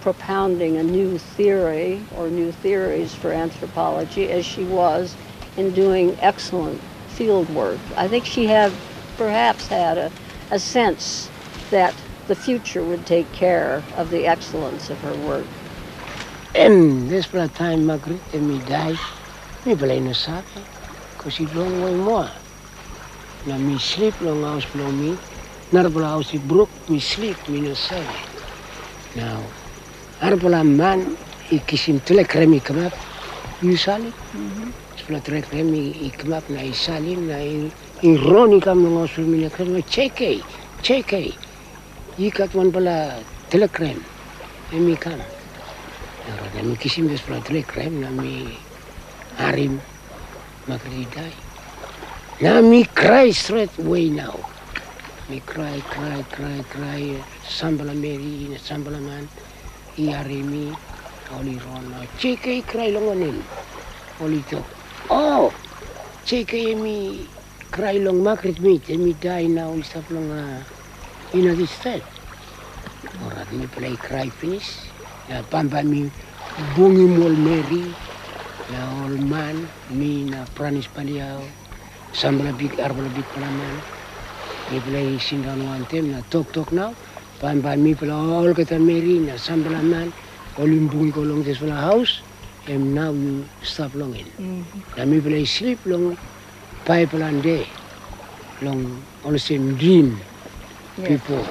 propounding a new theory or new theories for anthropology as she was in doing excellent field work. I think she had perhaps had a, a sense that the future would take care of the excellence of her work. And this blood time Margaret and me died, me blame the sap, because she don't want more. Now me sleep long house below me, Narbala house it broke, me sleep, me no sorry. Now, Narbala man, he kiss him till I creme come up, you sally. It's blood right creme, he come up, now he sally, now he run, he come long house for me, I check it, check it. He got one bala till I creme, and me come. And we kiss him just for a trick, right? Now me harim, Margaret die. Now me cry straight away now. Me cry, cry, cry, cry. Sambala Mary, Sambala man, he harim me, all he run now. Check he cry long on him. All he talk. Oh! Check he me cry long Margaret meet, and me die now, he stop long uh, in this state. All right, me play cry finish. Now, Pamba me, Bungim old Mary, now old man, me, now Pranis Paliao, Sambla big, Arbala big Palaman. Me play sing on one time, now talk, talk now. Pamba me, all get on Mary, now Sambla man, all in Bungo along this house, and now you stop longing. Mm-hmm. Now me play sleep long, pipe long day, long, all the same dream, yeah. People.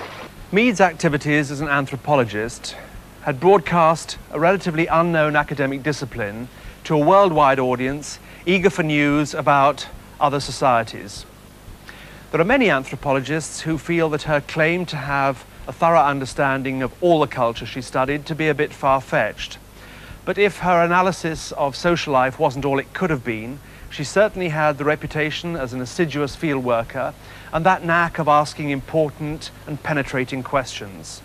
Mead's activities as an anthropologist had broadcast a relatively unknown academic discipline to a worldwide audience eager for news about other societies. There are many anthropologists who feel that her claim to have a thorough understanding of all the culture she studied to be a bit far-fetched. But if her analysis of social life wasn't all it could have been, she certainly had the reputation as an assiduous field worker and that knack of asking important and penetrating questions.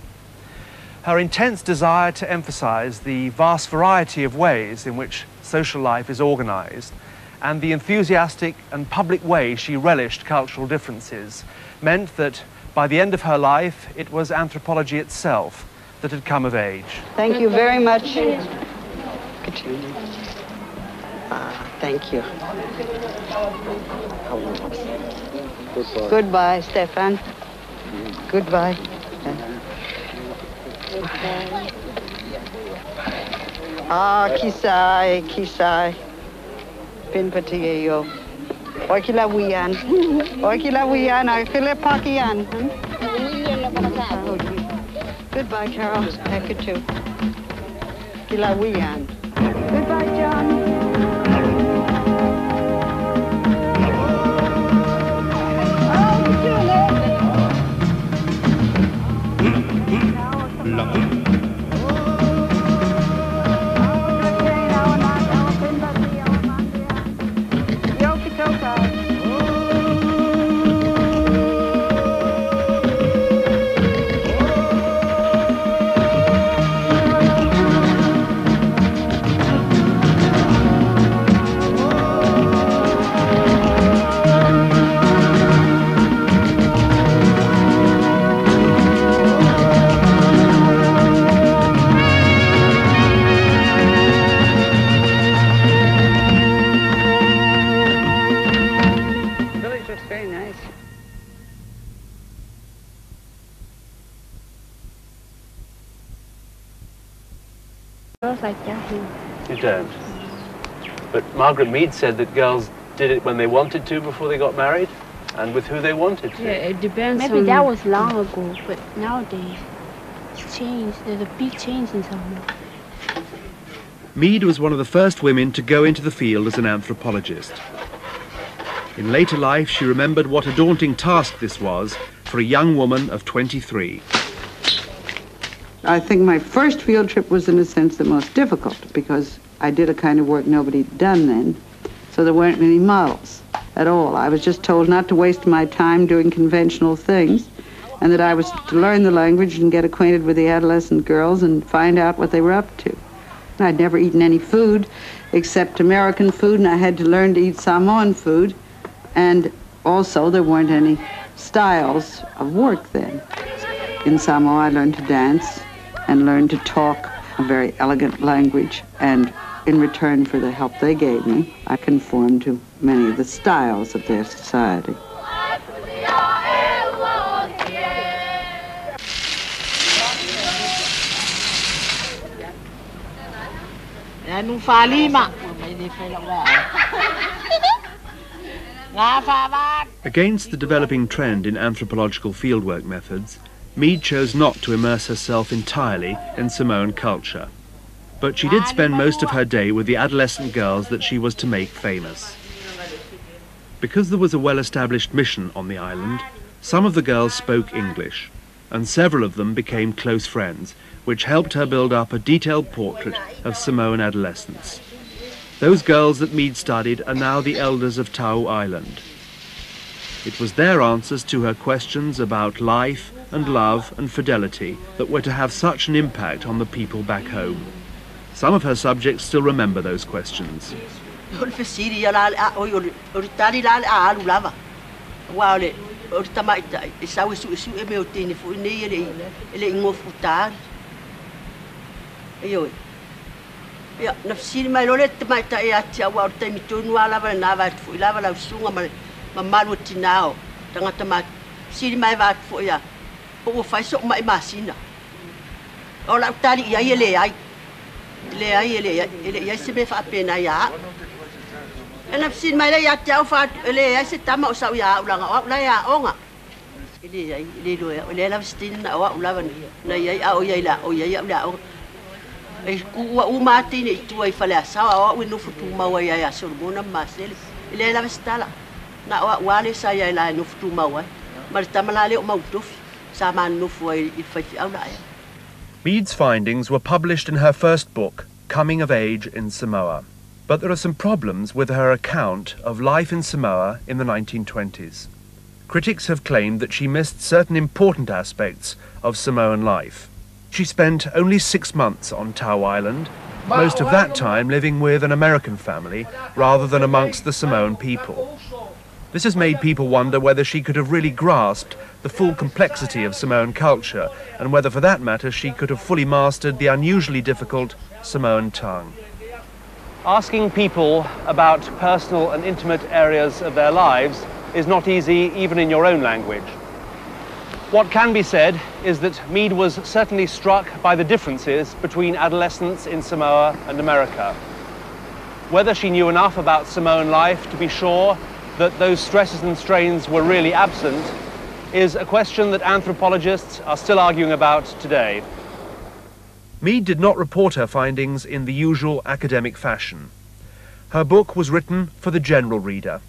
Her intense desire to emphasize the vast variety of ways in which social life is organized and the enthusiastic and public way she relished cultural differences meant that by the end of her life, it was anthropology itself that had come of age. Thank you very much, Katrina. Ah, thank you. Goodbye, Goodbye Stefan. Goodbye. Wow. Ah, kisai, kisai. Pinpatiyo. Oikila wian. Oikila wian, oikila pakian. Goodbye, Carol. Thank you, too. Oikila wian. Goodbye, John. You don't. But Margaret Mead said that girls did it when they wanted to before they got married and with who they wanted to. Yeah, it depends. Maybe on that was long ago, but nowadays it's changed. There's a big change in Samoa. Mead was one of the first women to go into the field as an anthropologist. In later life, she remembered what a daunting task this was for a young woman of twenty-three. I think my first field trip was, in a sense, the most difficult because I did a kind of work nobody had done then, so there weren't many models at all. I was just told not to waste my time doing conventional things and that I was to learn the language and get acquainted with the adolescent girls and find out what they were up to. And I'd never eaten any food except American food, and I had to learn to eat Samoan food, and also there weren't any styles of work then. In Samoa, I learned to dance and learned to talk a very elegant language. And in return for the help they gave me, I conformed to many of the styles of their society. Against the developing trend in anthropological fieldwork methods, Mead chose not to immerse herself entirely in Samoan culture, but she did spend most of her day with the adolescent girls that she was to make famous. Because there was a well-established mission on the island, some of the girls spoke English, and several of them became close friends, which helped her build up a detailed portrait of Samoan adolescents. Those girls that Mead studied are now the elders of Tau Island. It was their answers to her questions about life and love and fidelity that were to have such an impact on the people back home. Some of her subjects still remember those questions. Mead's findings were published in her first book, Coming of Age in Samoa, but there are some problems with her account of life in Samoa in the nineteen twenties. Critics have claimed that she missed certain important aspects of Samoan life. She spent only six months on Tau Island, most of that time living with an American family rather than amongst the Samoan people. This has made people wonder whether she could have really grasped the full complexity of Samoan culture and whether, for that matter, she could have fully mastered the unusually difficult Samoan tongue. Asking people about personal and intimate areas of their lives is not easy, even in your own language. What can be said is that Mead was certainly struck by the differences between adolescence in Samoa and America. Whether she knew enough about Samoan life to be sure that those stresses and strains were really absent is a question that anthropologists are still arguing about today. Mead did not report her findings in the usual academic fashion. Her book was written for the general reader.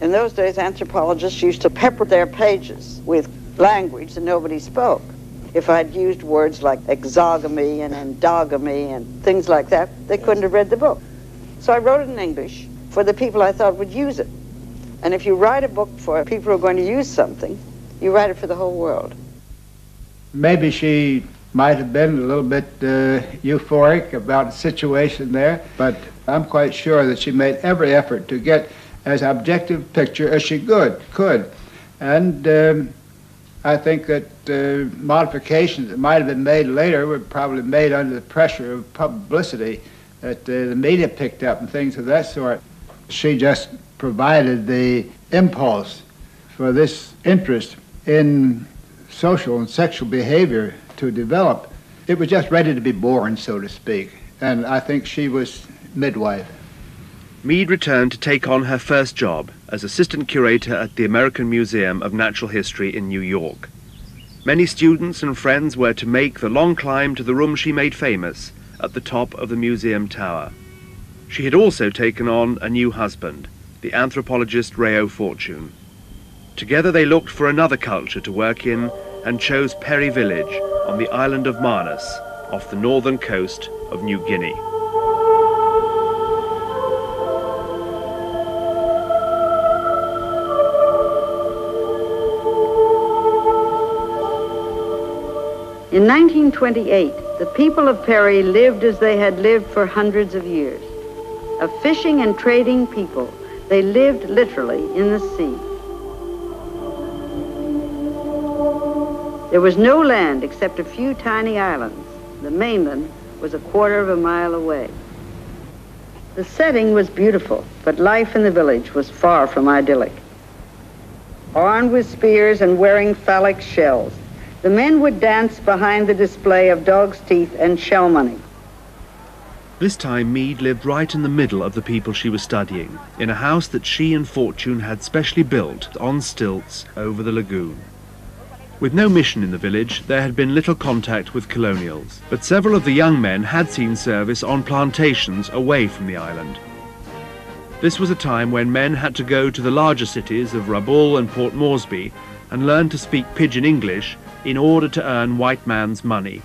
In those days, anthropologists used to pepper their pages with language that nobody spoke. If I'd used words like exogamy and endogamy and things like that, they couldn't have read the book. So I wrote it in English for the people I thought would use it. And if you write a book for people who are going to use something, you write it for the whole world. Maybe she might have been a little bit uh, euphoric about the situation there, but I'm quite sure that she made every effort to get as objective picture as she could. could. And um, I think that uh, modifications that might have been made later were probably made under the pressure of publicity that uh, the media picked up and things of that sort. She just provided the impulse for this interest in social and sexual behavior to develop. It was just ready to be born, so to speak, and I think she was midwife. Mead returned to take on her first job as assistant curator at the American Museum of Natural History in New York. Many students and friends were to make the long climb to the room she made famous at the top of the museum tower. She had also taken on a new husband, the anthropologist Reo Fortune. Together they looked for another culture to work in and chose Perry Village on the island of Manus, off the northern coast of New Guinea. In nineteen twenty-eight, the people of Perry lived as they had lived for hundreds of years. A fishing and trading people, they lived literally in the sea. There was no land except a few tiny islands. The mainland was a quarter of a mile away. The setting was beautiful, but life in the village was far from idyllic. Armed with spears and wearing phallic shells, the men would dance behind the display of dog's teeth and shell money. This time, Mead lived right in the middle of the people she was studying, in a house that she and Fortune had specially built on stilts over the lagoon. With no mission in the village, there had been little contact with colonials, but several of the young men had seen service on plantations away from the island. This was a time when men had to go to the larger cities of Rabaul and Port Moresby and learn to speak pidgin English in order to earn white man's money.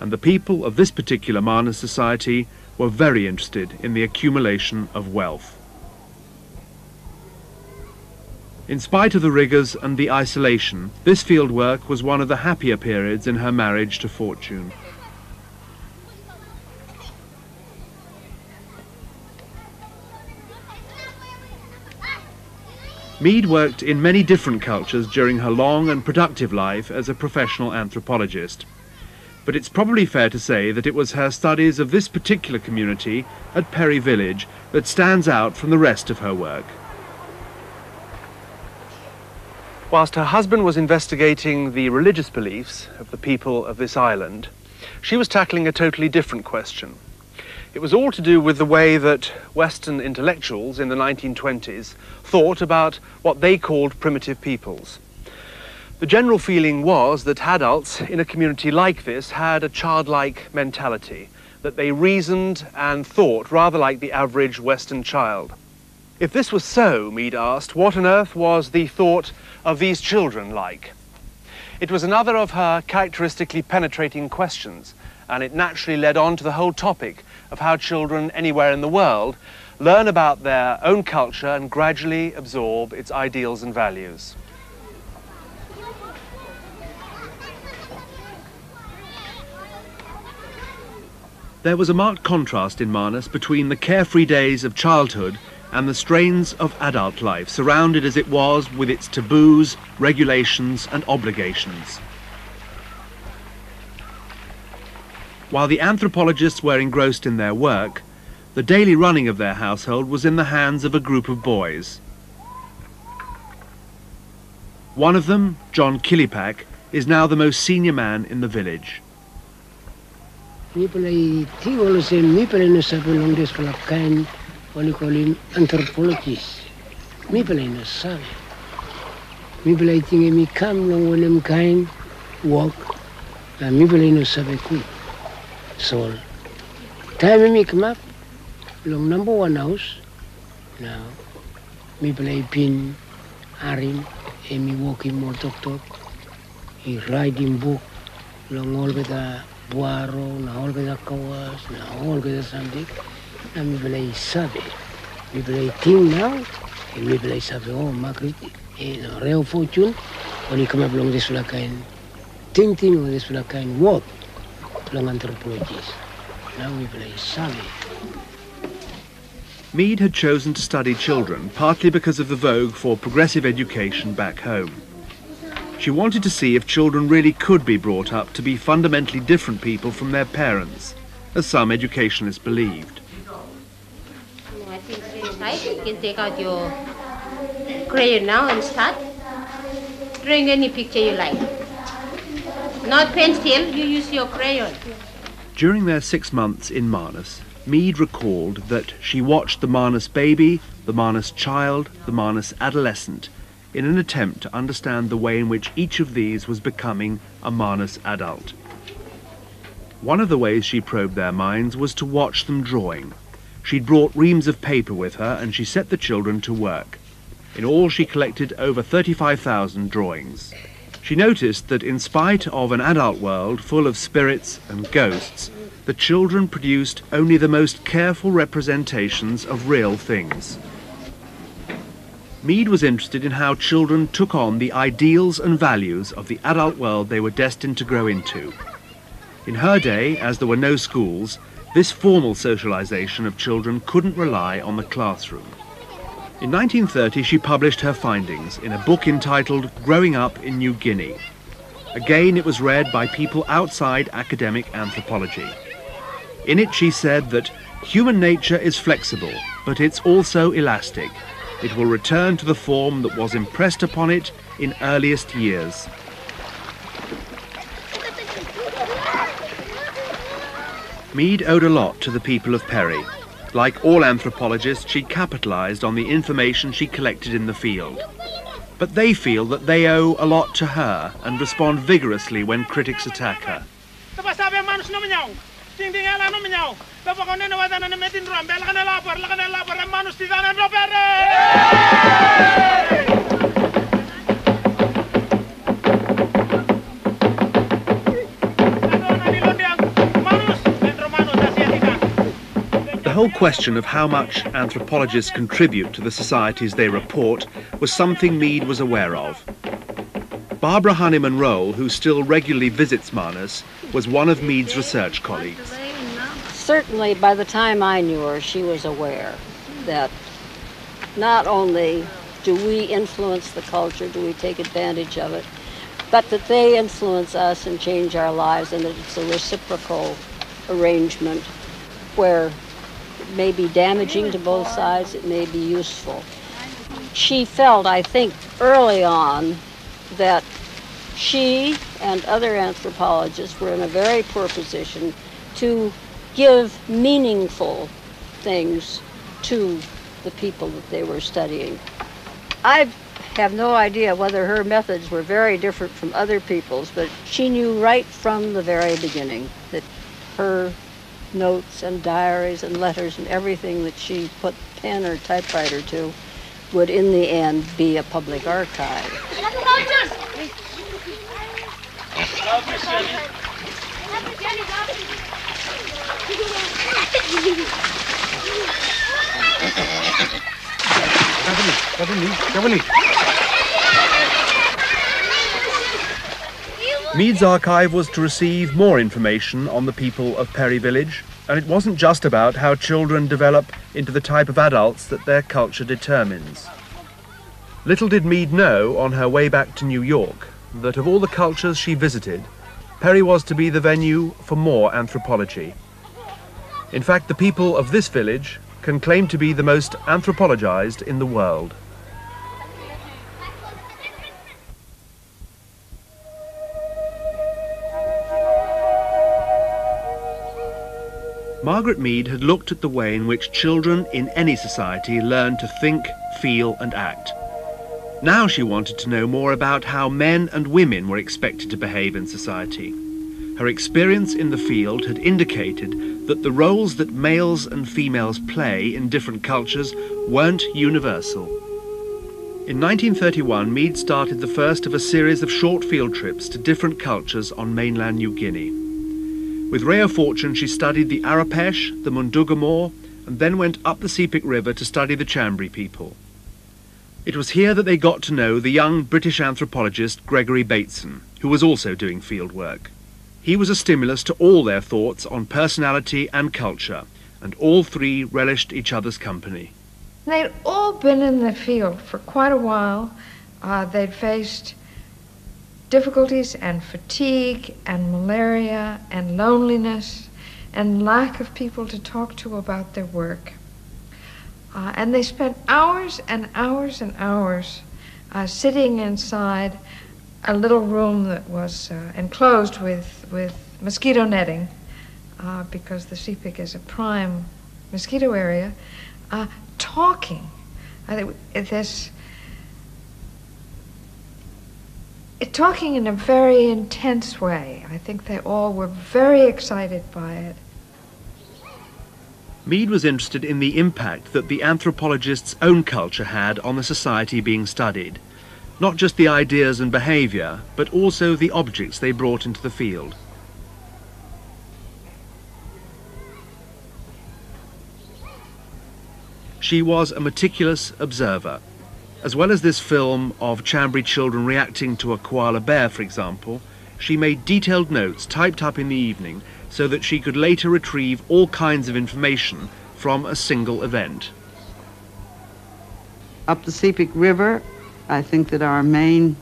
And the people of this particular Manus society were very interested in the accumulation of wealth. In spite of the rigours and the isolation, this field work was one of the happier periods in her marriage to Fortune. Mead worked in many different cultures during her long and productive life as a professional anthropologist. But it's probably fair to say that it was her studies of this particular community at Perry Village that stands out from the rest of her work. Whilst her husband was investigating the religious beliefs of the people of this island, she was tackling a totally different question. It was all to do with the way that Western intellectuals in the nineteen twenties thought about what they called primitive peoples. The general feeling was that adults in a community like this had a childlike mentality, that they reasoned and thought rather like the average Western child. If this was so, Mead asked, what on earth was the thought of these children like? It was another of her characteristically penetrating questions, and it naturally led on to the whole topic of how children anywhere in the world learn about their own culture and gradually absorb its ideals and values. There was a marked contrast in Manus between the carefree days of childhood and the strains of adult life, surrounded as it was with its taboos, regulations and obligations. While the anthropologists were engrossed in their work, the daily running of their household was in the hands of a group of boys. One of them, John Killipack, is now the most senior man in the village. So, time we come up, long number one house, now, me play pin, arin, and me walking more tok-tok, he riding book, long all with a buaro, now all with a kawas, now all with a something, and me play sabe, me play thing now, and me play sabe, oh, Margaret, and Reo Fortune, when he come up long this kind, thing thing or this kind, walk. Now we play Sally. Mead had chosen to study children, partly because of the vogue for progressive education back home. She wanted to see if children really could be brought up to be fundamentally different people from their parents, as some educationists believed. I think it's right. You can take out your crayon now and start drawing any picture you like. Not pencil, you use your crayon. During their six months in Manus, Mead recalled that she watched the Manus baby, the Manus child, the Manus adolescent, in an attempt to understand the way in which each of these was becoming a Manus adult. One of the ways she probed their minds was to watch them drawing. She'd brought reams of paper with her and she set the children to work. In all, she collected over thirty-five thousand drawings. She noticed that in spite of an adult world full of spirits and ghosts, the children produced only the most careful representations of real things. Mead was interested in how children took on the ideals and values of the adult world they were destined to grow into. In her day, as there were no schools, this formal socialization of children couldn't rely on the classroom. In nineteen thirty, she published her findings in a book entitled Growing Up in New Guinea. Again, it was read by people outside academic anthropology. In it, she said that human nature is flexible, but it's also elastic. It will return to the form that was impressed upon it in earliest years. Mead owed a lot to the people of Perry. Like all anthropologists, she capitalised on the information she collected in the field. But they feel that they owe a lot to her and respond vigorously when critics attack her. The whole question of how much anthropologists contribute to the societies they report was something Mead was aware of. Barbara Honeyman Rolle, who still regularly visits Manus, was one of Mead's research colleagues. Certainly by the time I knew her, she was aware that not only do we influence the culture, do we take advantage of it, but that they influence us and change our lives, and that it's a reciprocal arrangement where it may be damaging to both sides, it may be useful. She felt, I think, early on that she and other anthropologists were in a very poor position to give meaningful things to the people that they were studying. I have no idea whether her methods were very different from other people's, but she knew right from the very beginning that her notes and diaries and letters and everything that she put pen or typewriter to would in the end be a public archive. Mead's archive was to receive more information on the people of Perry Village, and it wasn't just about how children develop into the type of adults that their culture determines. Little did Mead know, on her way back to New York, that of all the cultures she visited, Perry was to be the venue for more anthropology. In fact, the people of this village can claim to be the most anthropologized in the world. Margaret Mead had looked at the way in which children in any society learn to think, feel and act. Now she wanted to know more about how men and women were expected to behave in society. Her experience in the field had indicated that the roles that males and females play in different cultures weren't universal. In nineteen thirty-one, Mead started the first of a series of short field trips to different cultures on mainland New Guinea. With Reo Fortune, she studied the Arapesh, the Mundugumor, and then went up the Sepik River to study the Chambri people. It was here that they got to know the young British anthropologist Gregory Bateson, who was also doing field work. He was a stimulus to all their thoughts on personality and culture, and all three relished each other's company. They'd all been in the field for quite a while. Uh, they'd faced difficulties and fatigue and malaria and loneliness and lack of people to talk to about their work. Uh, and they spent hours and hours and hours uh, sitting inside a little room that was uh, enclosed with, with mosquito netting, uh, because the Sepik is a prime mosquito area, uh, talking. I think this, it, talking in a very intense way. I think they all were very excited by it. Mead was interested in the impact that the anthropologist's own culture had on the society being studied. Not just the ideas and behaviour, but also the objects they brought into the field. She was a meticulous observer. As well as this film of Chambri children reacting to a koala bear, for example, she made detailed notes typed up in the evening so that she could later retrieve all kinds of information from a single event. Up the Sepik River, I think that our main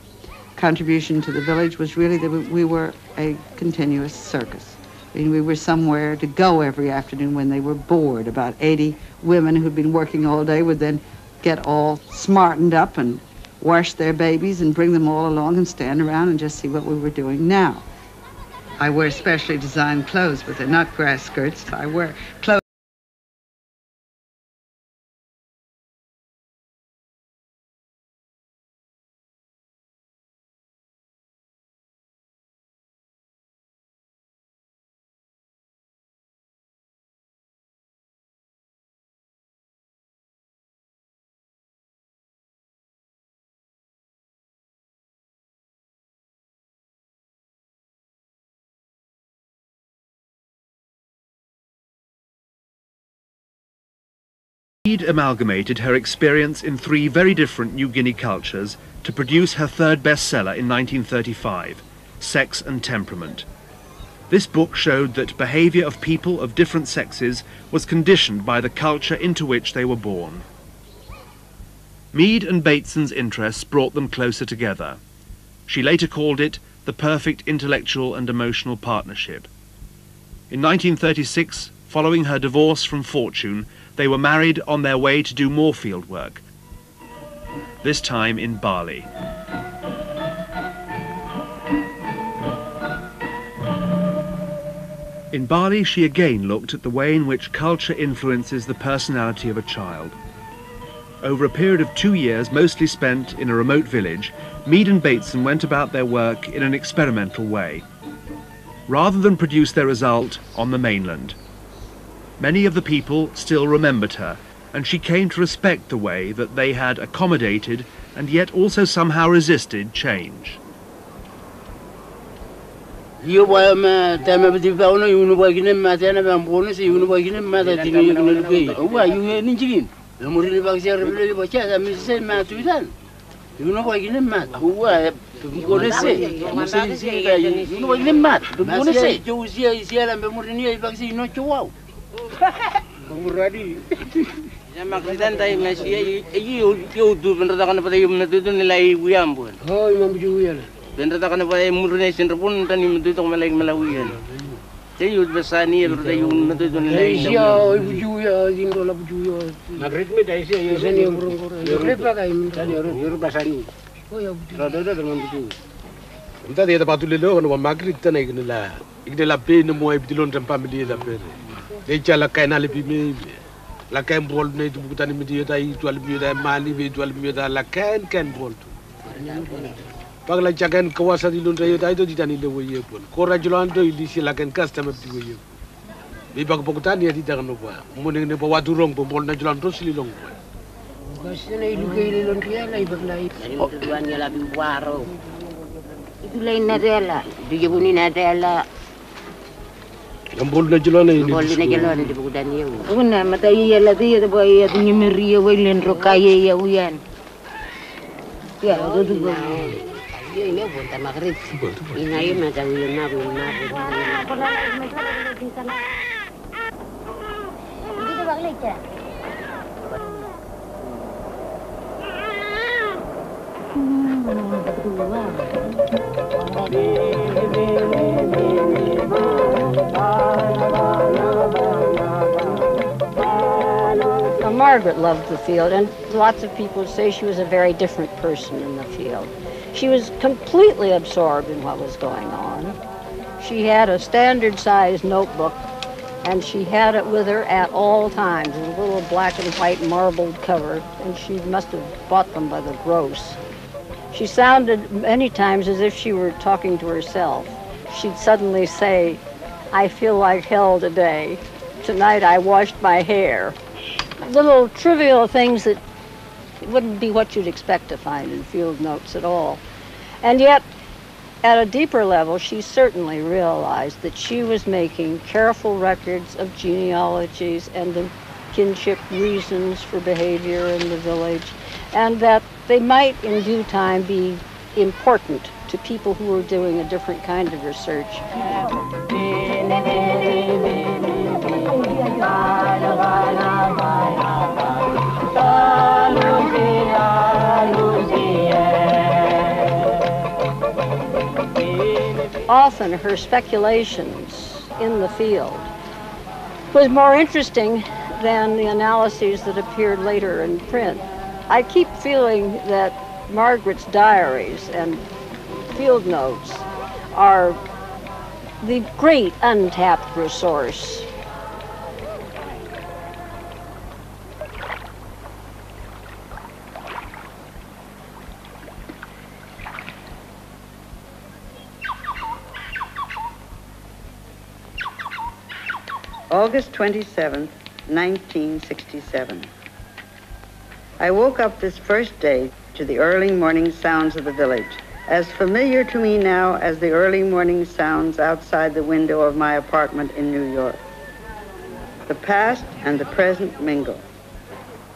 contribution to the village was really that we were a continuous circus. I mean, we were somewhere to go every afternoon when they were bored. About eighty women who'd been working all day would then get all smartened up and wash their babies and bring them all along and stand around and just see what we were doing now. I wear specially designed clothes, but they're not grass skirts. I wear clothes. Mead amalgamated her experience in three very different New Guinea cultures to produce her third bestseller in nineteen thirty-five, Sex and Temperament. This book showed that behaviour of people of different sexes was conditioned by the culture into which they were born. Mead and Bateson's interests brought them closer together. She later called it the perfect intellectual and emotional partnership. In nineteen thirty-six, following her divorce from Fortune, they were married on their way to do more field work, this time in Bali. In Bali, she again looked at the way in which culture influences the personality of a child. Over a period of two years, mostly spent in a remote village, Mead and Bateson went about their work in an experimental way, rather than produce their result on the mainland. Many of the people still remembered her, and she came to respect the way that they had accommodated and yet also somehow resisted change. They tell a kind of me, like I'm bold, made to put an immediate eye to Albuda, Mali, to Albuda, like can can bolt. Pagla Jagan Kawasaki Lundra, I don't did any way you put. Corajolando, you see like a custom of the way. Bibak Bogotania did not know. Morning never what to wrong, but Bonajolan Rossi long. Lambol na jilone ni lambol na jilone di bukudan yau una matai ya lati ya boy ya nyimiri ya wilen rokaye ya uyan ya do do go ya ina bonta magret ina ya mata uyana bunna bunna dido bagle cha Now, Margaret loved the field, and lots of people say she was a very different person in the field. She was completely absorbed in what was going on. She had a standard-sized notebook, and she had it with her at all times, in a little black and white marbled cover, and she must have bought them by the gross. She sounded many times as if she were talking to herself. She'd suddenly say, I feel like hell today. Tonight I washed my hair. Little trivial things that wouldn't be what you'd expect to find in field notes at all. And yet, at a deeper level, she certainly realized that she was making careful records of genealogies and the kinship reasons for behavior in the village, and that they might in due time be important to people who are doing a different kind of research. Often her speculations in the field was more interesting than the analyses that appeared later in print. I keep feeling that Margaret's diaries and field notes are the great untapped resource. August twenty-seventh, nineteen sixty-seven. I woke up this first day to the early morning sounds of the village, as familiar to me now as the early morning sounds outside the window of my apartment in New York. The past and the present mingle.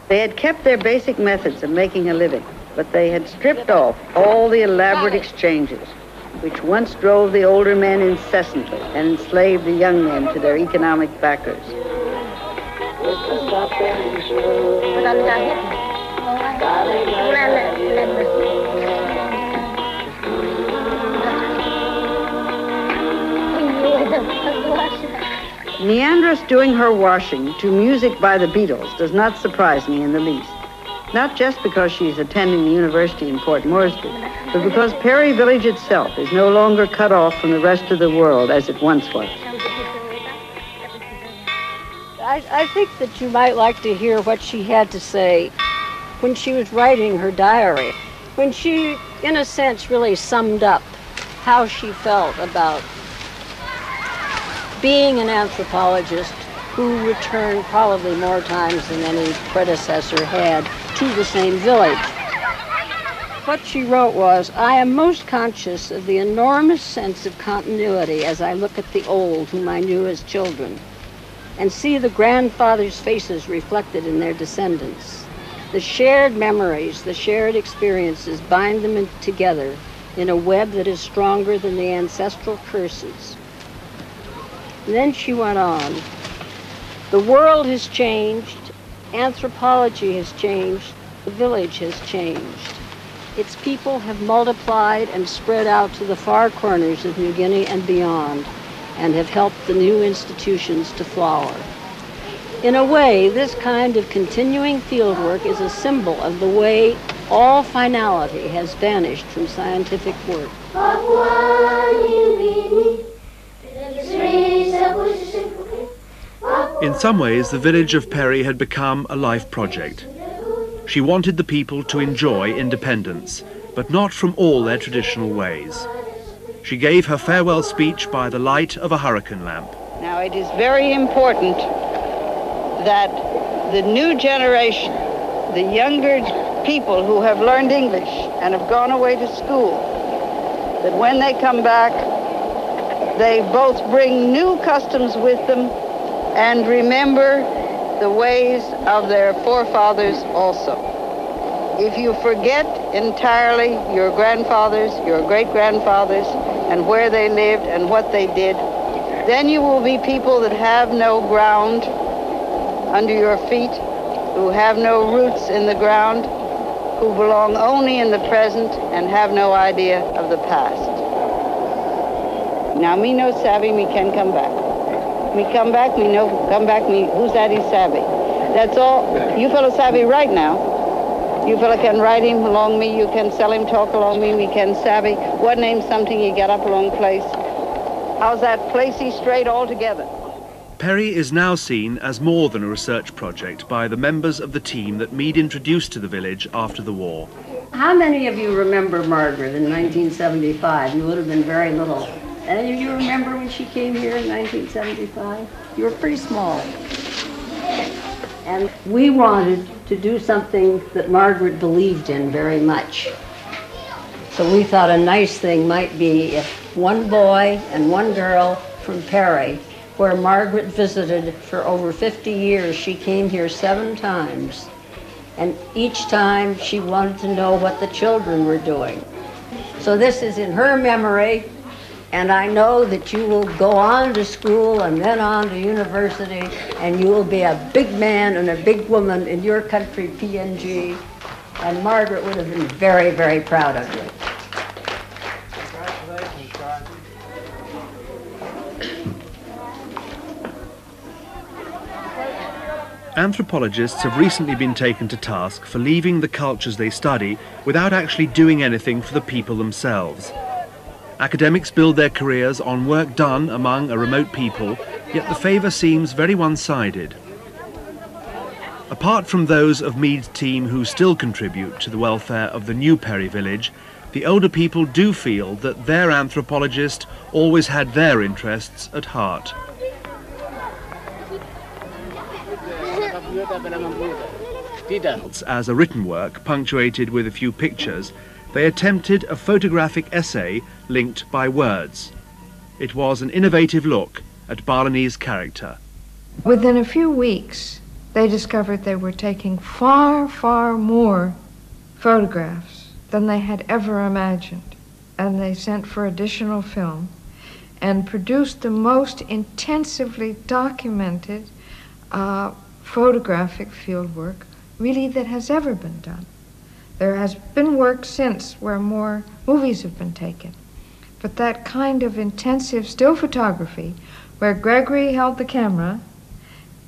They had kept their basic methods of making a living, but they had stripped off all the elaborate exchanges which once drove the older men incessantly and enslaved the young men to their economic backers. Neandra's doing her washing to music by the Beatles does not surprise me in the least. Not just because she's attending the university in Port Moresby, but because Perry Village itself is no longer cut off from the rest of the world as it once was. I, I think that you might like to hear what she had to say when she was writing her diary, when she, in a sense, really summed up how she felt about being an anthropologist who returned probably more times than any predecessor had to the same village. What she wrote was, I am most conscious of the enormous sense of continuity as I look at the old whom I knew as children and see the grandfathers' faces reflected in their descendants. The shared memories, the shared experiences bind them in together in a web that is stronger than the ancestral curses. And then she went on. The world has changed, anthropology has changed, the village has changed. Its people have multiplied and spread out to the far corners of New Guinea and beyond, and have helped the new institutions to flower. In a way, this kind of continuing fieldwork is a symbol of the way all finality has vanished from scientific work. Papua New Guinea. In some ways, the village of Perry had become a life project. She wanted the people to enjoy independence, but not from all their traditional ways. She gave her farewell speech by the light of a hurricane lamp. Now, it is very important that the new generation, the younger people who have learned English and have gone away to school, that when they come back, they both bring new customs with them and remember the ways of their forefathers also. If you forget entirely your grandfathers, your great-grandfathers, and where they lived and what they did, then you will be people that have no ground under your feet, who have no roots in the ground, who belong only in the present and have no idea of the past. Now, me no savvy, me can come back. Me come back, me no come back, me who's that is savvy. That's all. You fellow savvy right now. You fellow can ride him along me, you can sell him talk along me, me can savvy. What name something you get up along place? How's that placey straight all together? Perry is now seen as more than a research project by the members of the team that Mead introduced to the village after the war. How many of you remember Margaret in nineteen seventy-five? You would have been very little. Any of you remember when she came here in nineteen seventy-five? You were pretty small. And we wanted to do something that Margaret believed in very much. So we thought a nice thing might be if one boy and one girl from Perry, where Margaret visited for over fifty years. She came here seven times, and each time she wanted to know what the children were doing. So this is in her memory, and I know that you will go on to school and then on to university, and you will be a big man and a big woman in your country, P N G, and Margaret would have been very, very proud of you. Anthropologists have recently been taken to task for leaving the cultures they study without actually doing anything for the people themselves. Academics build their careers on work done among a remote people, yet the favour seems very one-sided. Apart from those of Mead's team who still contribute to the welfare of the new Perry village, the older people do feel that their anthropologist always had their interests at heart. As a written work, punctuated with a few pictures, they attempted a photographic essay linked by words. It was an innovative look at Balinese character. Within a few weeks, they discovered they were taking far, far more photographs than they had ever imagined. And they sent for additional film and produced the most intensively documented uh, photographic fieldwork, really, that has ever been done. There has been work since where more movies have been taken. But that kind of intensive still photography, where Gregory held the camera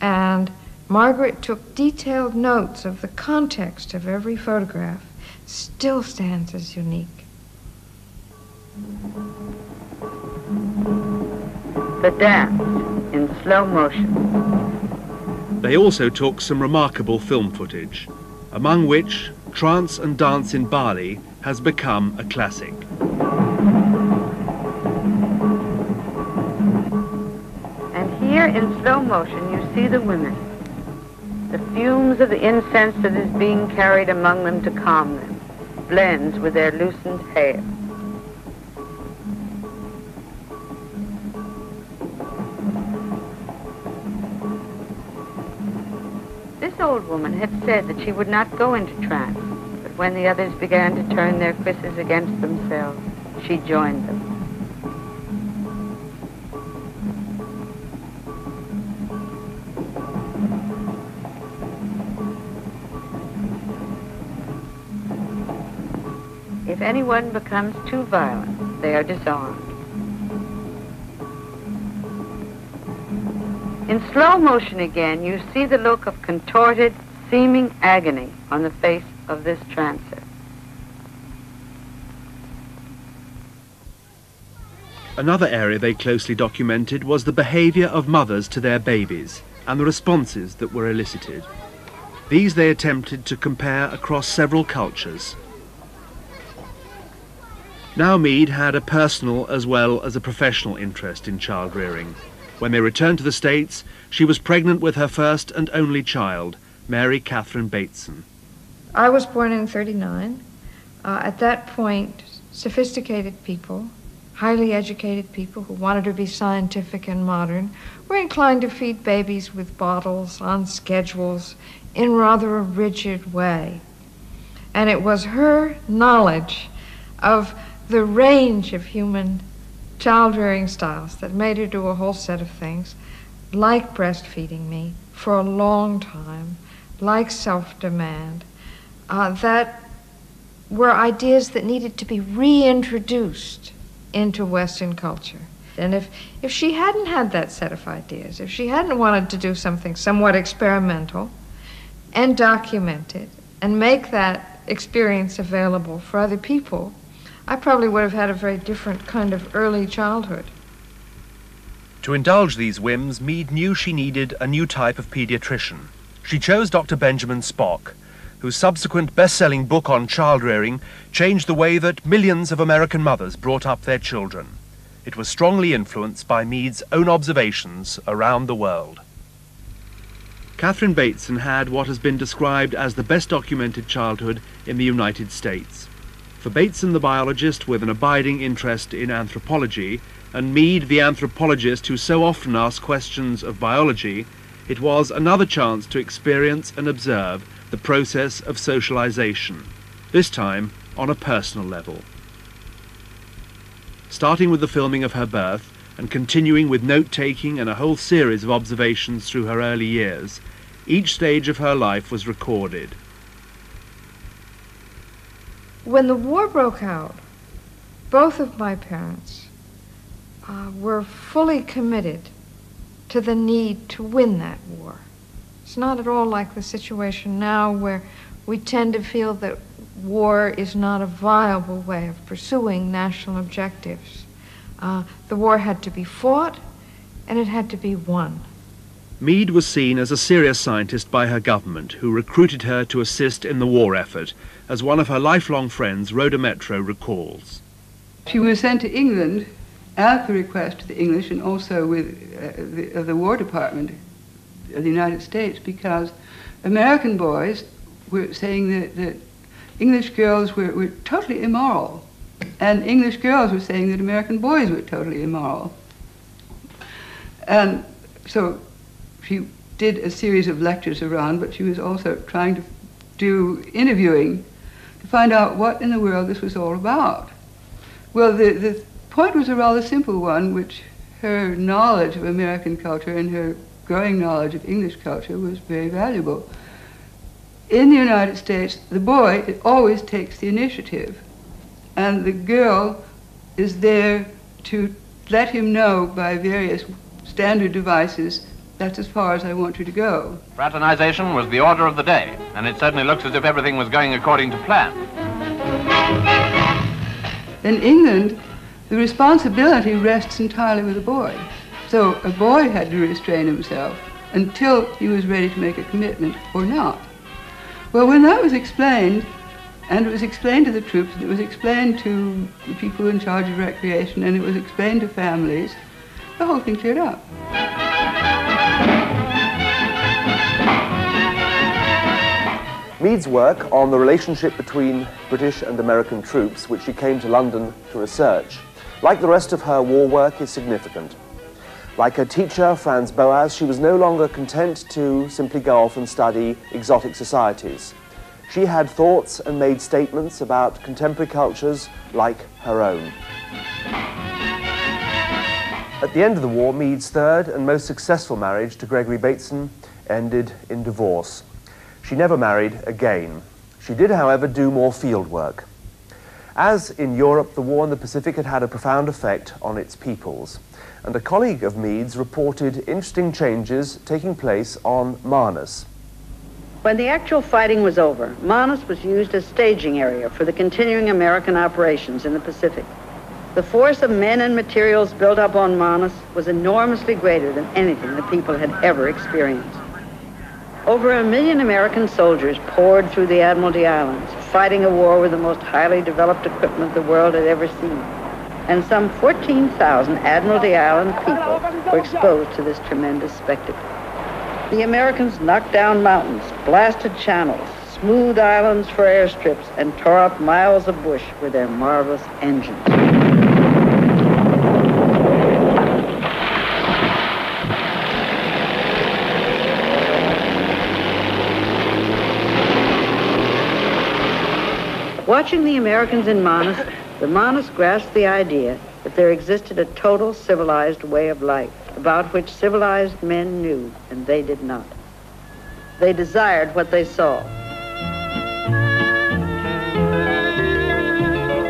and Margaret took detailed notes of the context of every photograph, still stands as unique. The dance in slow motion. They also took some remarkable film footage, among which Trance and Dance in Bali has become a classic. And here in slow motion you see the women, the fumes of the incense that is being carried among them to calm them, blends with their loosened hair. This old woman had said that she would not go into trance, but when the others began to turn their fists against themselves, she joined them. If anyone becomes too violent, they are disarmed. In slow motion again, you see the look of contorted, seeming agony on the face of this trancer. Another area they closely documented was the behavior of mothers to their babies. and the responses that were elicited. These they attempted to compare across several cultures. Now Mead had a personal as well as a professional interest in child rearing. When they returned to the States, she was pregnant with her first and only child, Mary Catherine Bateson. I was born in thirty-nine. Uh, at that point, sophisticated people, highly educated people who wanted to be scientific and modern, were inclined to feed babies with bottles, on schedules, in rather a rigid way. And it was her knowledge of the range of human child-rearing styles that made her do a whole set of things, like breastfeeding me for a long time, like self-demand, uh, that were ideas that needed to be reintroduced into Western culture. And if, if she hadn't had that set of ideas, if she hadn't wanted to do something somewhat experimental and document it and make that experience available for other people, I probably would have had a very different kind of early childhood. To indulge these whims, Mead knew she needed a new type of pediatrician. She chose Doctor Benjamin Spock, whose subsequent best-selling book on child-rearing changed the way that millions of American mothers brought up their children. It was strongly influenced by Mead's own observations around the world. Catherine Bateson had what has been described as the best-documented childhood in the United States. For Bateson, the biologist with an abiding interest in anthropology, and Mead, the anthropologist who so often asked questions of biology, it was another chance to experience and observe the process of socialization, this time on a personal level. Starting with the filming of her birth and continuing with note-taking and a whole series of observations through her early years, each stage of her life was recorded. When the war broke out, both of my parents uh, were fully committed to the need to win that war. It's not at all like the situation now where we tend to feel that war is not a viable way of pursuing national objectives. Uh, the war had to be fought and it had to be won. Mead was seen as a serious scientist by her government, who recruited her to assist in the war effort, as one of her lifelong friends, Rhoda Metro, recalls. She was sent to England at the request of the English and also with, uh, the, of the War Department of the United States, because American boys were saying that, that English girls were, were totally immoral, and English girls were saying that American boys were totally immoral. And so she did a series of lectures around, but she was also trying to do interviewing to find out what in the world this was all about. Well, the, the point was a rather simple one, which her knowledge of American culture and her growing knowledge of English culture was very valuable. In the United States, the boy always takes the initiative, and the girl is there to let him know by various standard devices, that's as far as I want you to go. Fraternization was the order of the day, and it certainly looks as if everything was going according to plan. In England, the responsibility rests entirely with the boy. So a boy had to restrain himself until he was ready to make a commitment or not. Well, when that was explained, and it was explained to the troops, and it was explained to the people in charge of recreation, and it was explained to families, the whole thing cleared up. Mead's work on the relationship between British and American troops, which she came to London to research, like the rest of her war work, is significant. Like her teacher, Franz Boas, she was no longer content to simply go off and study exotic societies. She had thoughts and made statements about contemporary cultures like her own. At the end of the war, Mead's third and most successful marriage to Gregory Bateson ended in divorce. She never married again. She did, however, do more field work. As in Europe, the war in the Pacific had had a profound effect on its peoples. And a colleague of Mead's reported interesting changes taking place on Manus. When the actual fighting was over, Manus was used as staging area for the continuing American operations in the Pacific. The force of men and materials built up on Manus was enormously greater than anything the people had ever experienced. Over a million American soldiers poured through the Admiralty Islands, fighting a war with the most highly developed equipment the world had ever seen. And some fourteen thousand Admiralty Island people were exposed to this tremendous spectacle. The Americans knocked down mountains, blasted channels, smoothed islands for airstrips, and tore up miles of bush with their marvelous engines. Watching the Americans in Manus, the Manus grasped the idea that there existed a total civilized way of life about which civilized men knew and they did not. They desired what they saw.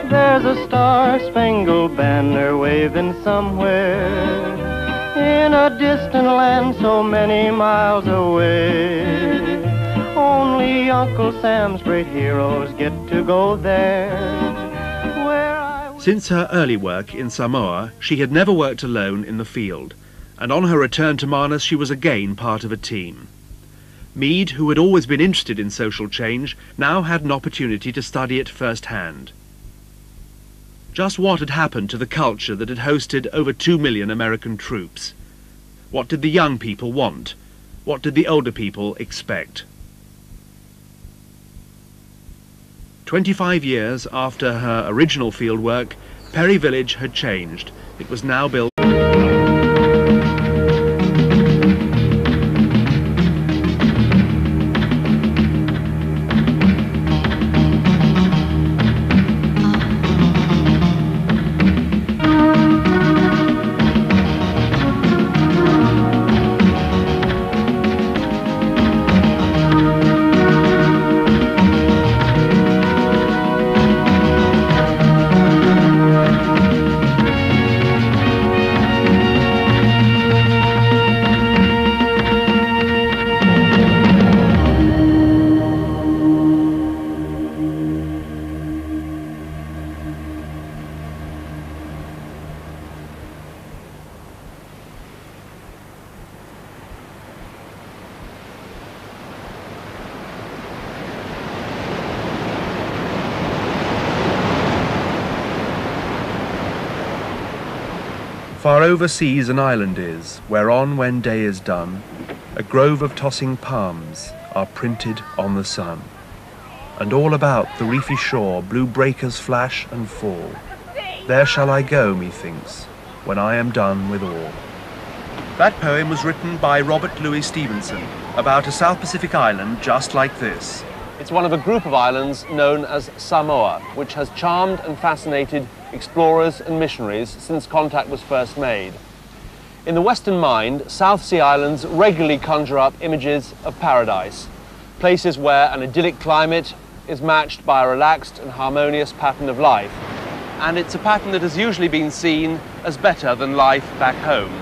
There's a star-spangled banner waving somewhere in a distant land so many miles away. Only Uncle Sam's great heroes get to go there. Where I... Since her early work in Samoa, she had never worked alone in the field, and on her return to Manus she was again part of a team. Mead, who had always been interested in social change, now had an opportunity to study it firsthand. Just what had happened to the culture that had hosted over two million American troops? What did the young people want? What did the older people expect? Twenty-five years after her original fieldwork, Perry Village had changed. It was now built. Far overseas an island is, whereon, when day is done, a grove of tossing palms are printed on the sun. And all about the reefy shore blue breakers flash and fall. There shall I go, methinks, when I am done with all. That poem was written by Robert Louis Stevenson about a South Pacific island just like this. It's one of a group of islands known as Samoa, which has charmed and fascinated explorers and missionaries since contact was first made. In the Western mind, South Sea Islands regularly conjure up images of paradise, places where an idyllic climate is matched by a relaxed and harmonious pattern of life. And it's a pattern that has usually been seen as better than life back home.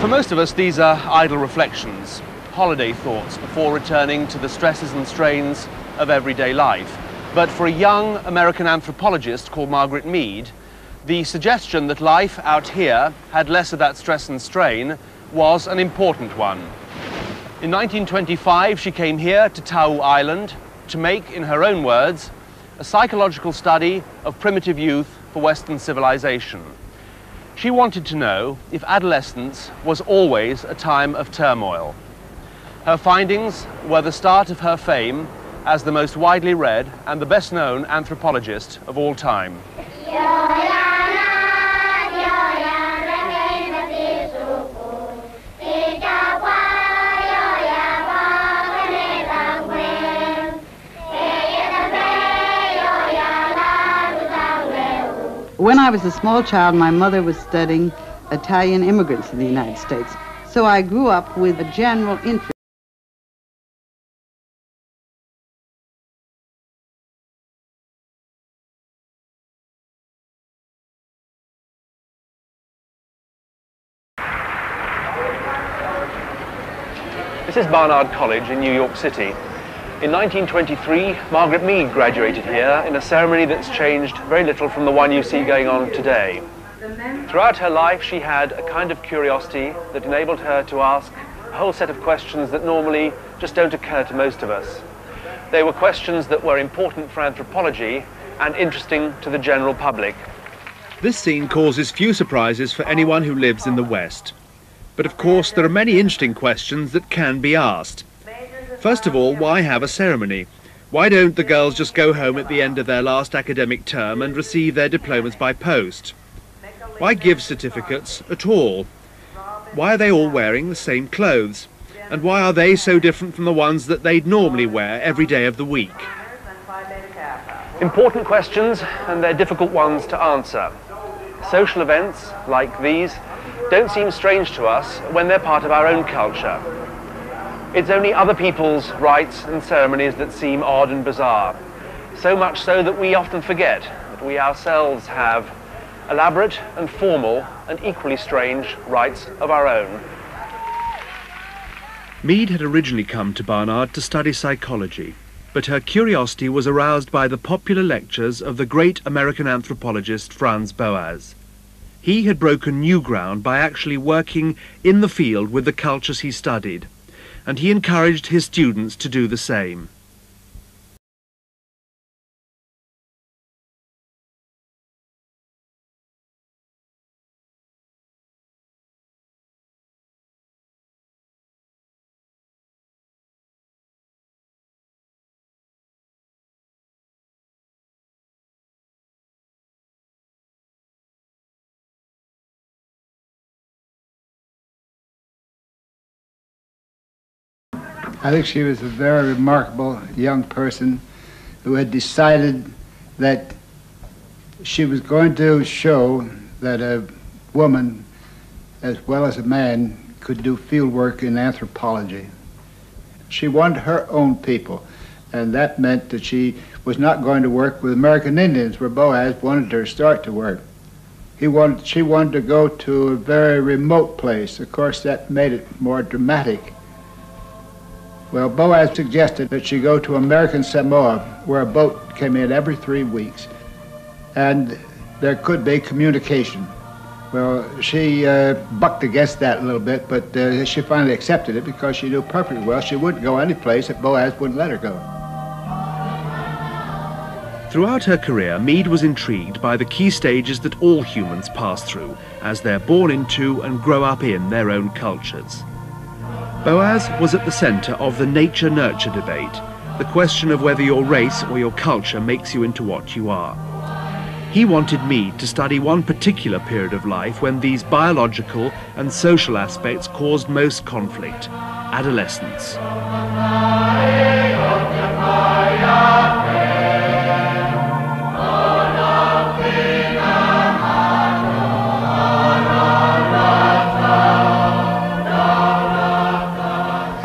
For most of us, these are idle reflections, holiday thoughts before returning to the stresses and strains of everyday life. But for a young American anthropologist called Margaret Mead, the suggestion that life out here had less of that stress and strain was an important one. In nineteen twenty-five, she came here to Tau Island to make, in her own words, a psychological study of primitive youth for Western civilization. She wanted to know if adolescence was always a time of turmoil. Her findings were the start of her fame as the most widely read and the best known anthropologist of all time. When I was a small child, my mother was studying Italian immigrants in the United States, so I grew up with a general interest. This is Barnard College in New York City, In nineteen twenty-three, Margaret Mead graduated here in a ceremony that's changed very little from the one you see going on today. Throughout her life, she had a kind of curiosity that enabled her to ask a whole set of questions that normally just don't occur to most of us. They were questions that were important for anthropology and interesting to the general public. This scene causes few surprises for anyone who lives in the West. But of course, there are many interesting questions that can be asked. First of all, why have a ceremony? Why don't the girls just go home at the end of their last academic term and receive their diplomas by post? Why give certificates at all? Why are they all wearing the same clothes? And why are they so different from the ones that they'd normally wear every day of the week? Important questions, and they're difficult ones to answer. Social events like these don't seem strange to us when they're part of our own culture. It's only other people's rites and ceremonies that seem odd and bizarre, so much so that we often forget that we ourselves have elaborate and formal and equally strange rites of our own. Mead had originally come to Barnard to study psychology, but her curiosity was aroused by the popular lectures of the great American anthropologist Franz Boas. He had broken new ground by actually working in the field with the cultures he studied, and he encouraged his students to do the same. I think she was a very remarkable young person who had decided that she was going to show that a woman, as well as a man, could do field work in anthropology. She wanted her own people, and that meant that she was not going to work with American Indians, where Boas wanted her to start to work. He wanted, she wanted to go to a very remote place. Of course, that made it more dramatic. Well, Boas suggested that she go to American Samoa, where a boat came in every three weeks, and there could be communication. Well, she uh, bucked against that a little bit, but uh, she finally accepted it because she knew perfectly well she wouldn't go any place if Boas wouldn't let her go. Throughout her career, Mead was intrigued by the key stages that all humans pass through as they're born into and grow up in their own cultures. Boas was at the centre of the nature-nurture debate, the question of whether your race or your culture makes you into what you are. He wanted Mead to study one particular period of life when these biological and social aspects caused most conflict, adolescence.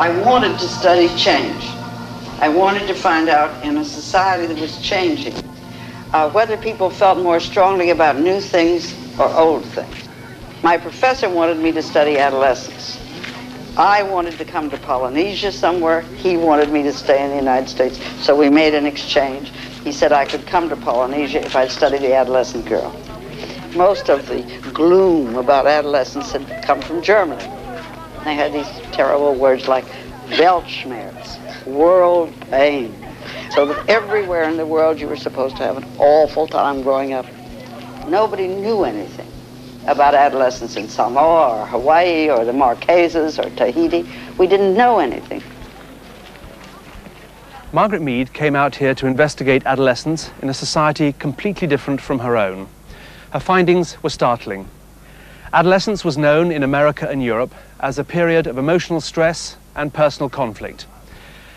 I wanted to study change. I wanted to find out in a society that was changing, uh, whether people felt more strongly about new things or old things. My professor wanted me to study adolescence. I wanted to come to Polynesia somewhere. He wanted me to stay in the United States, so we made an exchange. He said I could come to Polynesia if I'd study the adolescent girl. Most of the gloom about adolescence had come from Germany. They had these terrible words like Weltschmerz, world pain. So that everywhere in the world you were supposed to have an awful time growing up. Nobody knew anything about adolescence in Samoa or Hawaii or the Marquesas or Tahiti. We didn't know anything. Margaret Mead came out here to investigate adolescence in a society completely different from her own. Her findings were startling. Adolescence was known in America and Europe as a period of emotional stress and personal conflict.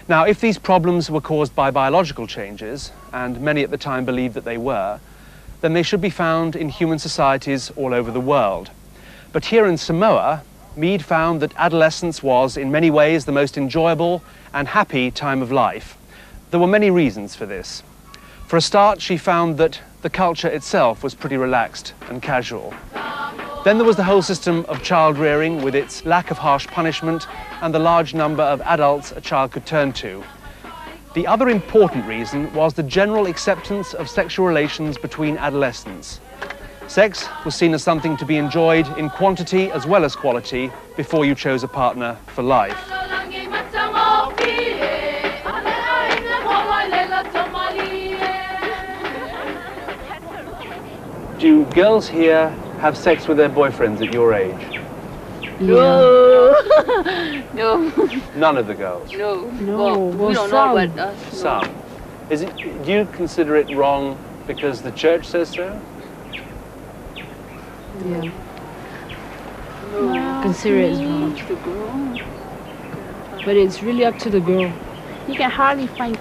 Now, if these problems were caused by biological changes, and many at the time believed that they were, then they should be found in human societies all over the world. But here in Samoa, Mead found that adolescence was, in many ways, the most enjoyable and happy time of life. There were many reasons for this. For a start, she found that the culture itself was pretty relaxed and casual. Then there was the whole system of child rearing with its lack of harsh punishment and the large number of adults a child could turn to. The other important reason was the general acceptance of sexual relations between adolescents. Sex was seen as something to be enjoyed in quantity as well as quality before you chose a partner for life. Do girls here have sex with their boyfriends at your age? No. No. None of the girls? No. No. Well, well, we don't some. know about us. Some. No. Is it, do you consider it wrong because the church says so? Yeah. No. No. Consider it wrong. But it's really up to the girl. You can hardly find